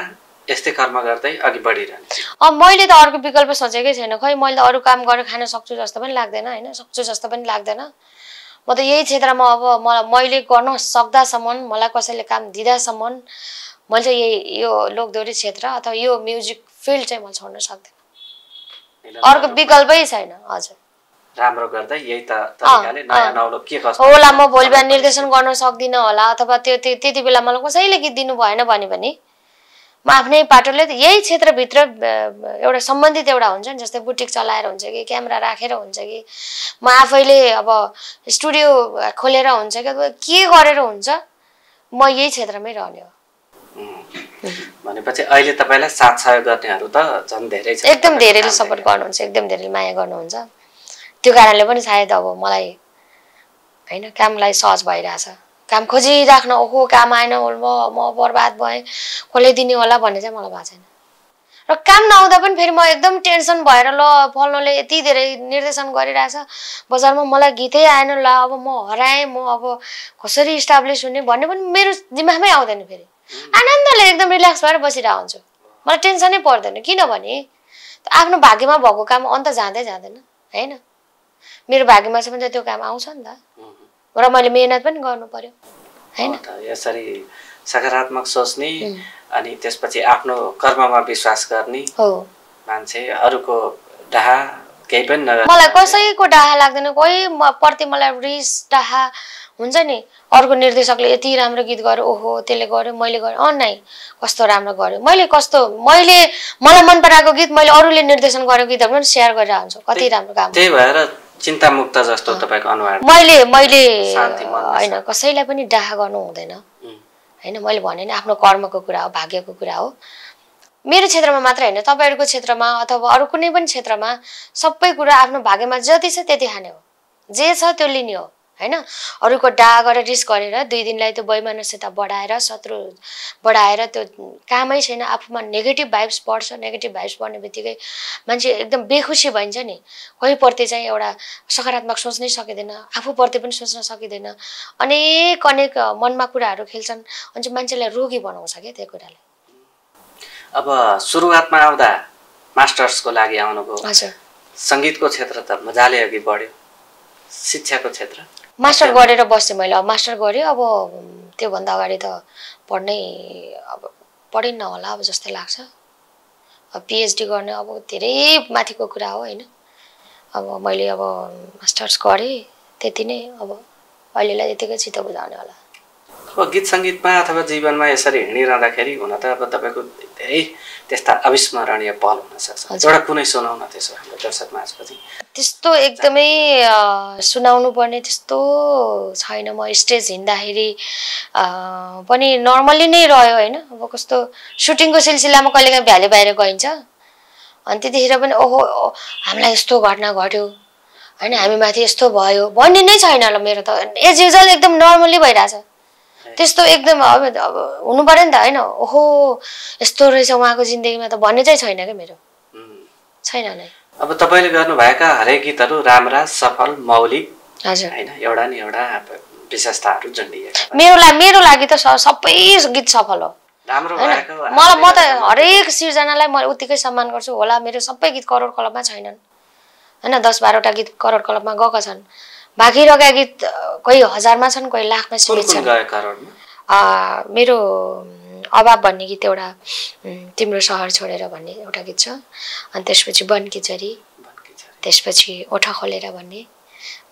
यस्तै कर्म गर्दै अघि बढिरहन्छ अब मैले त अर्को विकल्प सोचेकै छैन खै मैले त अरु काम गरेर खान सक्छु जस्तो पनि लाग्दैन हैन सक्छु जस्तो पनि लाग्दैन म त यही क्षेत्रमा अब मैले गर्न सक्दा सम्म मलाई कसैले काम दिदा सम्म मैले चाहिँ यही यो लोकदोरी क्षेत्र अथवा यो म्युजिक फिल्ड चाहिँ म छोड्न सक्दिन अर्को विकल्पै छैन हजुर राम्रो गर्दै यही त तरिकाले नयाँ नौलो के कस्तो होला म भोलि बिहान निर्देशन गर्न सक्दिन होला अथवा त्यो त्यति बेला मलाई कसैले गीत दिनु भएन भने पनि म आफ्नै पाटोले यही क्षेत्र भित्र एउटा सम्बन्धित एउटा हुन्छ नि जस्तै बुटिक चलाएर हुन्छ कि क्यामेरा राखेर हुन्छ कि म आफैले अब स्टुडियो खोलेर हुन्छ कि के गरेर हुन्छ म यही क्षेत्रमै रहने हो भनेपछि अहिले तपाईलाई साथ सहयोग गर्नेहरु त जन धेरै छ एकदम धेरैले सपोर्ट गर्नुहुन्छ एकदम धेरैले माया गर्नुहुन्छ त्यो कारणले पनि सायद अब मलाई हैन कामलाई सहज भइराछ काम खोजि राख्न ओहो काम आएन ओल्बो म बर्बाद भए कसले दिने होला भन्ने चाहिँ मलाई भाछैन र काम नआउँदा पनि फेरि म एकदम टेन्सन भएर ल फल्नोले यति धेरै निर्देशन गरिराछ बजारमा मलाई गीतै आएन ल अब म हराए म अब कसरी इस्टाब्लिश हुने भन्ने पनि मेरो दिमागमै आउँदैन फेरि आनन्दले एकदम रिल्याक्स भएर बसिरहेको हुन्छु मलाई टेन्सनै पर्दैन किनभने आफ्नो भाग्यमा भएको काम अन्त जाँदै जाँदैन हैन मेरो भाग्यमा छ भने त्यो काम आउँछ नि त र मैले मेहनत पनि गर्नु पर्यो हैन यसरी सकारात्मक सोच्ने अनि त्यसपछि आफ्नो कर्ममा विश्वास गर्ने हो मान्छे अरूको डाहा केही पनि नगर मलाई कसैको डाहा लाग्दैन कोही प्रति मलाई रिस डाहा हुन्छ नि अर्को निर्देशकले यति राम्रो गीत गर्यो ओहो त्यसले गर्यो मैले गर्यो अ नाइ कस्तो राम्रो गर्यो मैले कस्तो मैले मलाई मन पराएको गीत मैले अरूले निर्देशन गरेको गीतहरु पनि शेयर गरिरा हुन्छु कति राम्रो काम त्यही भएर चिन्ता मुक्त जस्तो तपाईको अनुहार मैले मैले शान्ति मन हैन कसैलाई पनि डाहा गर्नु हुँदैन हैन मैले भने नि आफ्नो कर्मको कुरा हो भाग्यको कुरा हो मेरो क्षेत्रमा मात्र हैन तपाईहरुको क्षेत्रमा अथवा अरु कुनै पनि क्षेत्रमा सबै कुरा आफ्नो भाग्यमा जति छ त्यति खाने हो जे छ त्यो लिने हो हैन अरूको डाहा गरेर रिस्क गरेर दुई दिनलाई त्यो बेइमानसित बढाएर शत्रु बढाएर त्यो कामै छैन आफुमा नेगेटिभ भाइब्स बढ्छ नेगेटिभ भाइब्स बढ्नेबित्तिकै मान्छे एकदम बेखुसी भइन्छ नि कोहीप्रति चाहिँ एउटा सकारात्मक सोच्नै सकिदैन आफूप्रति पनि सोच्न सकिदैन अनेक अनेक मनमा कुराहरू खेल्छन् अनि मान्छेलाई रोगी बनाउँछ के त्यो कुराले अब सुरुवातमा आउँदा मास्टर्सको लागि आउनुको हजुर संगीतको क्षेत्र त मजाले अघि बढ्यो शिक्षाको क्षेत्र मास्टर गरेर बस्छु मैले अब मास्टर गरे अब त्यो भन्दा अगाडि त पढ्नै अब पढिन नहोला अब जस्तै लाग्छ अब पीएचडी गर्ने अब धेरै माथिको कुरा हो हैन अब मैले अब मास्टर्स गरे त्यति नै अब अहिलेलाई त्यतिकै चित्त बुझाउने होला अब गीत संगीतमा अथवा जीवनमा यसरी हिँडिरहँदाखेरि हुन त अब तपाईको धेरै त्यस्ता अविस्मरणीय पल हुन सक्छ एउटा कुनै सुनाउन त्यसो हाम्रो दर्शक माझको चाहिँ त्यस्तो एकदमै सुनाउनु पर्ने त्यस्तो छैन म स्टेज हिँड्दाखेरि पनि नर्मली नै रह्यो हैन अब कस्तो सुटिङको सिलसिलामा कहिलेकाहीँ भ्याले बाहिर गइन्छ अनि त्यतिखेर पनि ओहो हामीलाई यस्तो घटना घट्यो हैन हामी माथि यस्तो भयो भन्ने नै छैन ल मेरो त एज युजुअल एकदम नर्मली भइराछ त्यस्तो एकदम अब हुनु पर्यो नि त हैन ओहो यस्तो रहेछ उहाँको जिन्दगीमा त भन्ने चाहिँ छैन के मेरो छैन नै अब तपाईले गर्नु भएका हरेक गीतहरु राम्रा सफल मौलिक हजुर हैन एउटा नि एउटा विशेषताहरु जन्डिएका मेरो लागि मेरो लागि त सबै गीत सफल हो राम्रो भएको मलाई म त हरेक सिर्जनालाई म उतिकै सम्मान गर्छु होला मेरो सबै गीत करोड क्लबमा छैनन् हैन दस बाह्र वटा गीत करोड क्लबमा गएका छन् बाकी रहेका गीत कोही हजारमा छन् कोही लाखमा सीमित छन् मेरो अभाव भन्ने गीत एउटा तिम्रो शहर छोडेर भन्ने एउटा गीत छ अनि त्यसपछि बनकिचरी त्यसपछि ओठा खोलेर भन्ने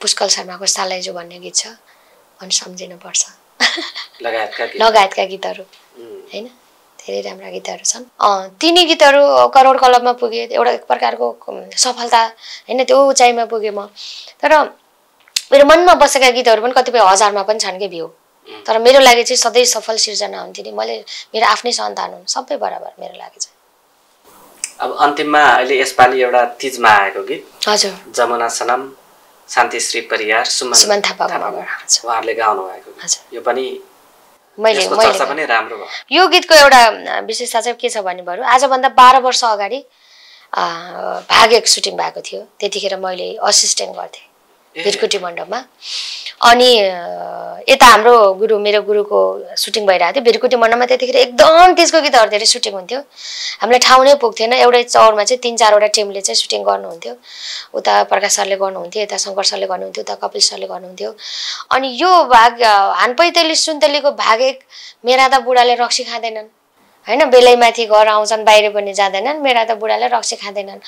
पुष्कल शर्माको सालैजो भन्ने गीत छ अनि सम्झिनु पर्छ लगायतका गीतहरु हैन धेरै राम्रा गीतहरु छन् तिनी गीतहरु करोड क्लबमा पुगे एउटा एक प्रकारको सफलता हैन त्यो उचाइमा पुगे म तर मेरो मनमा बसेका गीतहरु पनि कतिपय हजारमा पनि छन् के भ्यू तर मेरो लागि चाहिँ सधैं सफल सिर्जना हुन्थ्यो नि मैले मेरो आफ्नै सन्तान हुन् सबै बराबर मेरो लागि चाहिँ अब अन्तिममा अहिले यसपाली एउटा तीजमा आएको गीत हजुर जमुना सनम शान्ति श्री परियार सुमन थापाको उहाँहरुले गाउनु भएको यो पनि मैले मैले पनि राम्रो भयो यो गीतको एउटा विशेषता चाहिँ के छ भन्ने भरु आजभन्दा बाह्र वर्ष अगाडि भागेक सुटिङ भएको थियो त्यतिखेर मैले असिस्टेन्ट गर्थे बिरकुटी मण्डपमा अनि एता हाम्रो गुरु मेरो गुरुको सुटिङ भइराथ्यो बिरकुटी मण्डपमा त्यतिखेर एकदम त्यसको गीतहरु धेरै सुटिङ हुन्थ्यो हामीलाई ठाउँ नै पुग्थेन एउटै चौरमा चाहिँ तीन चार वटा टिमले चाहिँ सुटिङ गर्नुहुन्थ्यो उता प्रकाश सरले गर्नुहुन्थ्यो एता शंकर सरले गर्नुहुन्थ्यो उता कपिल सरले गर्नुहुन्थ्यो अनि यो भाग हानपैतेली सुन्तलीको भाग एक मेरा त बुढाले रक्सी खादैनन् हैन बेलैमाथि घर आउँछन् बाहिर पनि जादैनन् मेरा त बुढाले रक्सी खादैनन्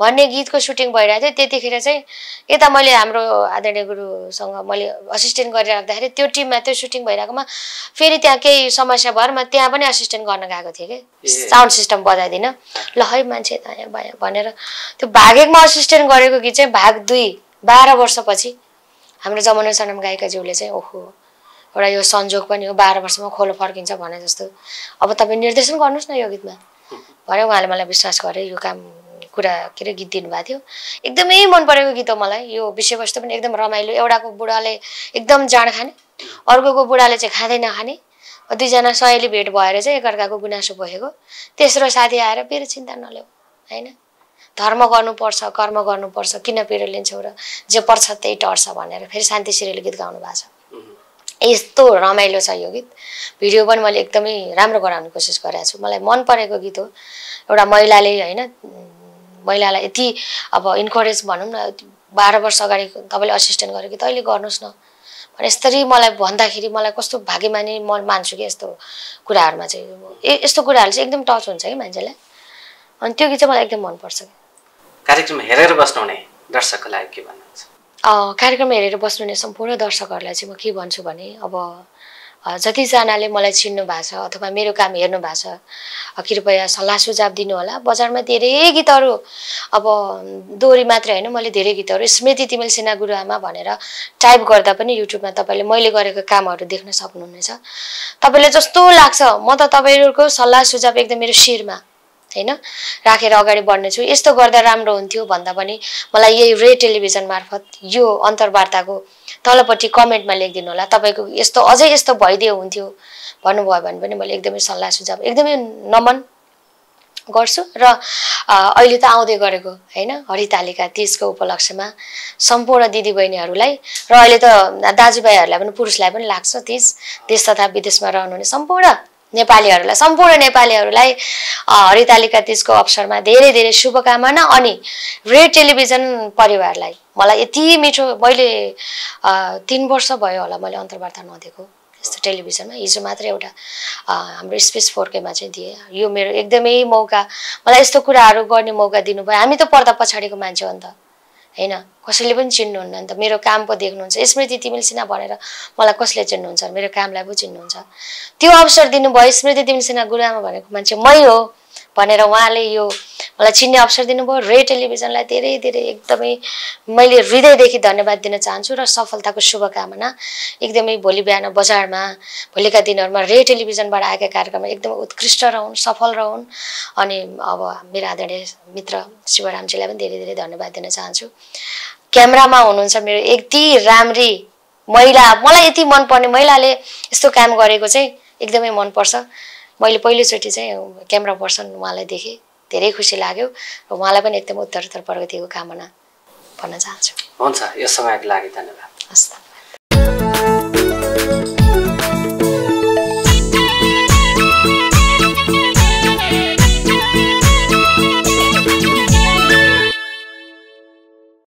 भन्ने गीतको सुटिङ भइराथ्यो त्यतिखेर चाहिँ एता मैले हाम्रो आदरणीय गुरुसँग मैले असिस्टेन्ट गरिराख्दाखेरि त्यो टिममा त्यो सुटिङ भइराकोमा फेरि त्यहाँ केही समस्या भएर म त्यहाँ पनि असिस्टेन्ट गर्न गएको थिए के साउन्ड सिस्टम बजाइदिन ल है मान्छे दाया बाया भनेर त्यो भागेकमा असिस्टेन्ट गरेको गीत चाहिँ भाग दुई बाह्र वर्षपछि हाम्रो जमुना सनम गायिकाज्यूले चाहिँ ओहो एउटा यो संयोग पनि हो बाह्र वर्षमा खोलो फर्किन्छ भने जस्तो अब तपाई निर्देशन गर्नुस् न यो गीतमा भने उहाँले मलाई विश्वास गरे यो काम कुरा के रे गीत दिनु भएको थियो एकदमै मन परेको गीत हो मलाई यो विषयवस्तु पनि एकदम रमाइलो एउटाको बुढाले एकदम जान खाने अर्कोको बुढाले चाहिँ खादैन खाने दुई जना सहेली भेट भएर चाहिँ एकअर्काको गुनासो बोकेको तेस्रो साथी आएर बेर चिन्ता नलेऊ हैन धर्म गर्नुपर्छ कर्म गर्नुपर्छ किन पेर लिन्छौ र जे पर्छ त्यही टर्छ भनेर फेरि शान्ति श्रीले गीत गाउनु भएको छ यस्तो रमाइलो छ यो गीत भिडियो पनि मैले एकदमै राम्रो गराउने कोसिस गरेको छु मलाई मन परेको गीत हो एउटा महिलाले हैन महिलालाई यति अब इन्करेज भनौं न बाह्र वर्ष अगाडि तपाईले असिस्टेन्ट गरेको त अहिले गर्नुस् न भने यसरी मलाई भन्दाखेरि मलाई कस्तो भाग्यमानी म मान्छु के यस्तो कुराहरुमा चाहिँ यस्तो कुराहरु चाहिँ एकदम टच हुन्छ है मान्छेलाई अनि त्यो गीत चाहिँ मलाई एकदम मन पर्छ कार्यक्रम हेरेर बस्नुहुने दर्शकको लागि के भन्नुहुन्छ कार्यक्रम हेरेर बस्नुहुने सम्पूर्ण दर्शकहरुलाई चाहिँ म के भन्छु भने अब जति जनाले मलाई चिन्नु भएको छ अथवा मेरो काम हेर्नु भएको छ कृपया सल्लाह सुझाव दिनु होला बजारमा धेरै गीतहरु अब दोरी मात्र हैन मैले धेरै गीतहरु स्मृति तिमिल सेना गुरुआमा भनेर टाइप गर्दा पनि युट्युबमा तपाईले मैले गरेको कामहरु देख्न सक्नुहुनेछ तपाईले जस्तो लाग्छ म त तपाईहरुको सल्लाह सुझाव एकदम मेरो शिरमा हैन राखेर अगाडि बढ्ने छु यस्तो गर्दा राम्रो हुन्थ्यो भन्दा पनि मलाई यही रेड टेलिभिजन मार्फत यो अन्तरवार्ताको तलपट्टि कमेन्टमा लेखिदिनु होला तपाईको यस्तो अझै यस्तो भइदियो हुन्थ्यो भन्नुभयो भने पनि मैले एकदमै सल्लाह सुझाव एकदमै नमन गर्छु र अहिले त आउँदै गरेको हैन हरितालिका तीज को उपलक्ष्यमा सम्पूर्ण दिदीबहिनीहरुलाई र अहिले त दाजुभाइहरुलाई पनि पुरुषलाई पनि लाग्छ तीज देश तथा विदेशमा रहनुहुने सम्पूर्ण नेपालीहरुलाई सम्पूर्ण नेपालीहरुलाई हरितालिका तीजको अवसरमा धेरै धेरै शुभकामना अनि रेड टेलिभिजन परिवारलाई मलाई यति मिठो मैले तीन वर्ष भयो होला मैले अन्तरवार्ता नदिएको यस्तो टेलिभिजनमा हिजो मात्र एउटा हाम्रो स्पेस फोर के मा चाहिँ दिए यो मेरो एकदमै मौका मलाई यस्तो कुराहरु गर्ने मौका दिनुभयो हामी त पर्दा पछाडीको मान्छे हो नि त हैन कसैले पनि चिन्नुहुन्न नि त मेरो काम पो देख्नुहुन्छ स्मृति तिमिल सिन्हा भनेर मलाई कसले चिन्नुहुन्छ मेरो कामलाई पो चिन्नुहुन्छ त्यो अवसर दिनुभयो स्मृति तिमिल सिन्हा गुरुआमा भनेको मान्छे मै हो भनेर उहाँले यो मलाई चिन्ने अवसर दिनुभयो रेड टेलिभिजनलाई धेरै धेरै एकदमै मैले हृदयदेखि धन्यवाद दिन चाहन्छु र सफलताको शुभकामना एकदमै भोलि बिहान बजारमा भोलिका दिनहरुमा रेड टेलिभिजनबाट आएका कार्यक्रममा एकदम उत्कृष्ट रहउन् सफल रहउन् अनि अब मेरो आदरणीय मित्र शिवरामजीलाई पनि धेरै धेरै धन्यवाद दिन चाहन्छु क्यामेरामा हुनुहुन्छ मेरो यति राम्री महिला मलाई यति मन पर्ने महिलाले यस्तो काम गरेको चाहिँ एकदमै मन पर्छ मैले पहिलो चोटी चाहिँ क्यामेरा पर्सन उहाँलाई देखे धेरै खुसी लाग्यो र उहाँलाई पनि एकदम उत्तरोत्तर प्रगतिको कामना भन्न चाहन्छु हुन्छ यो समयको लागि धन्यवाद हस्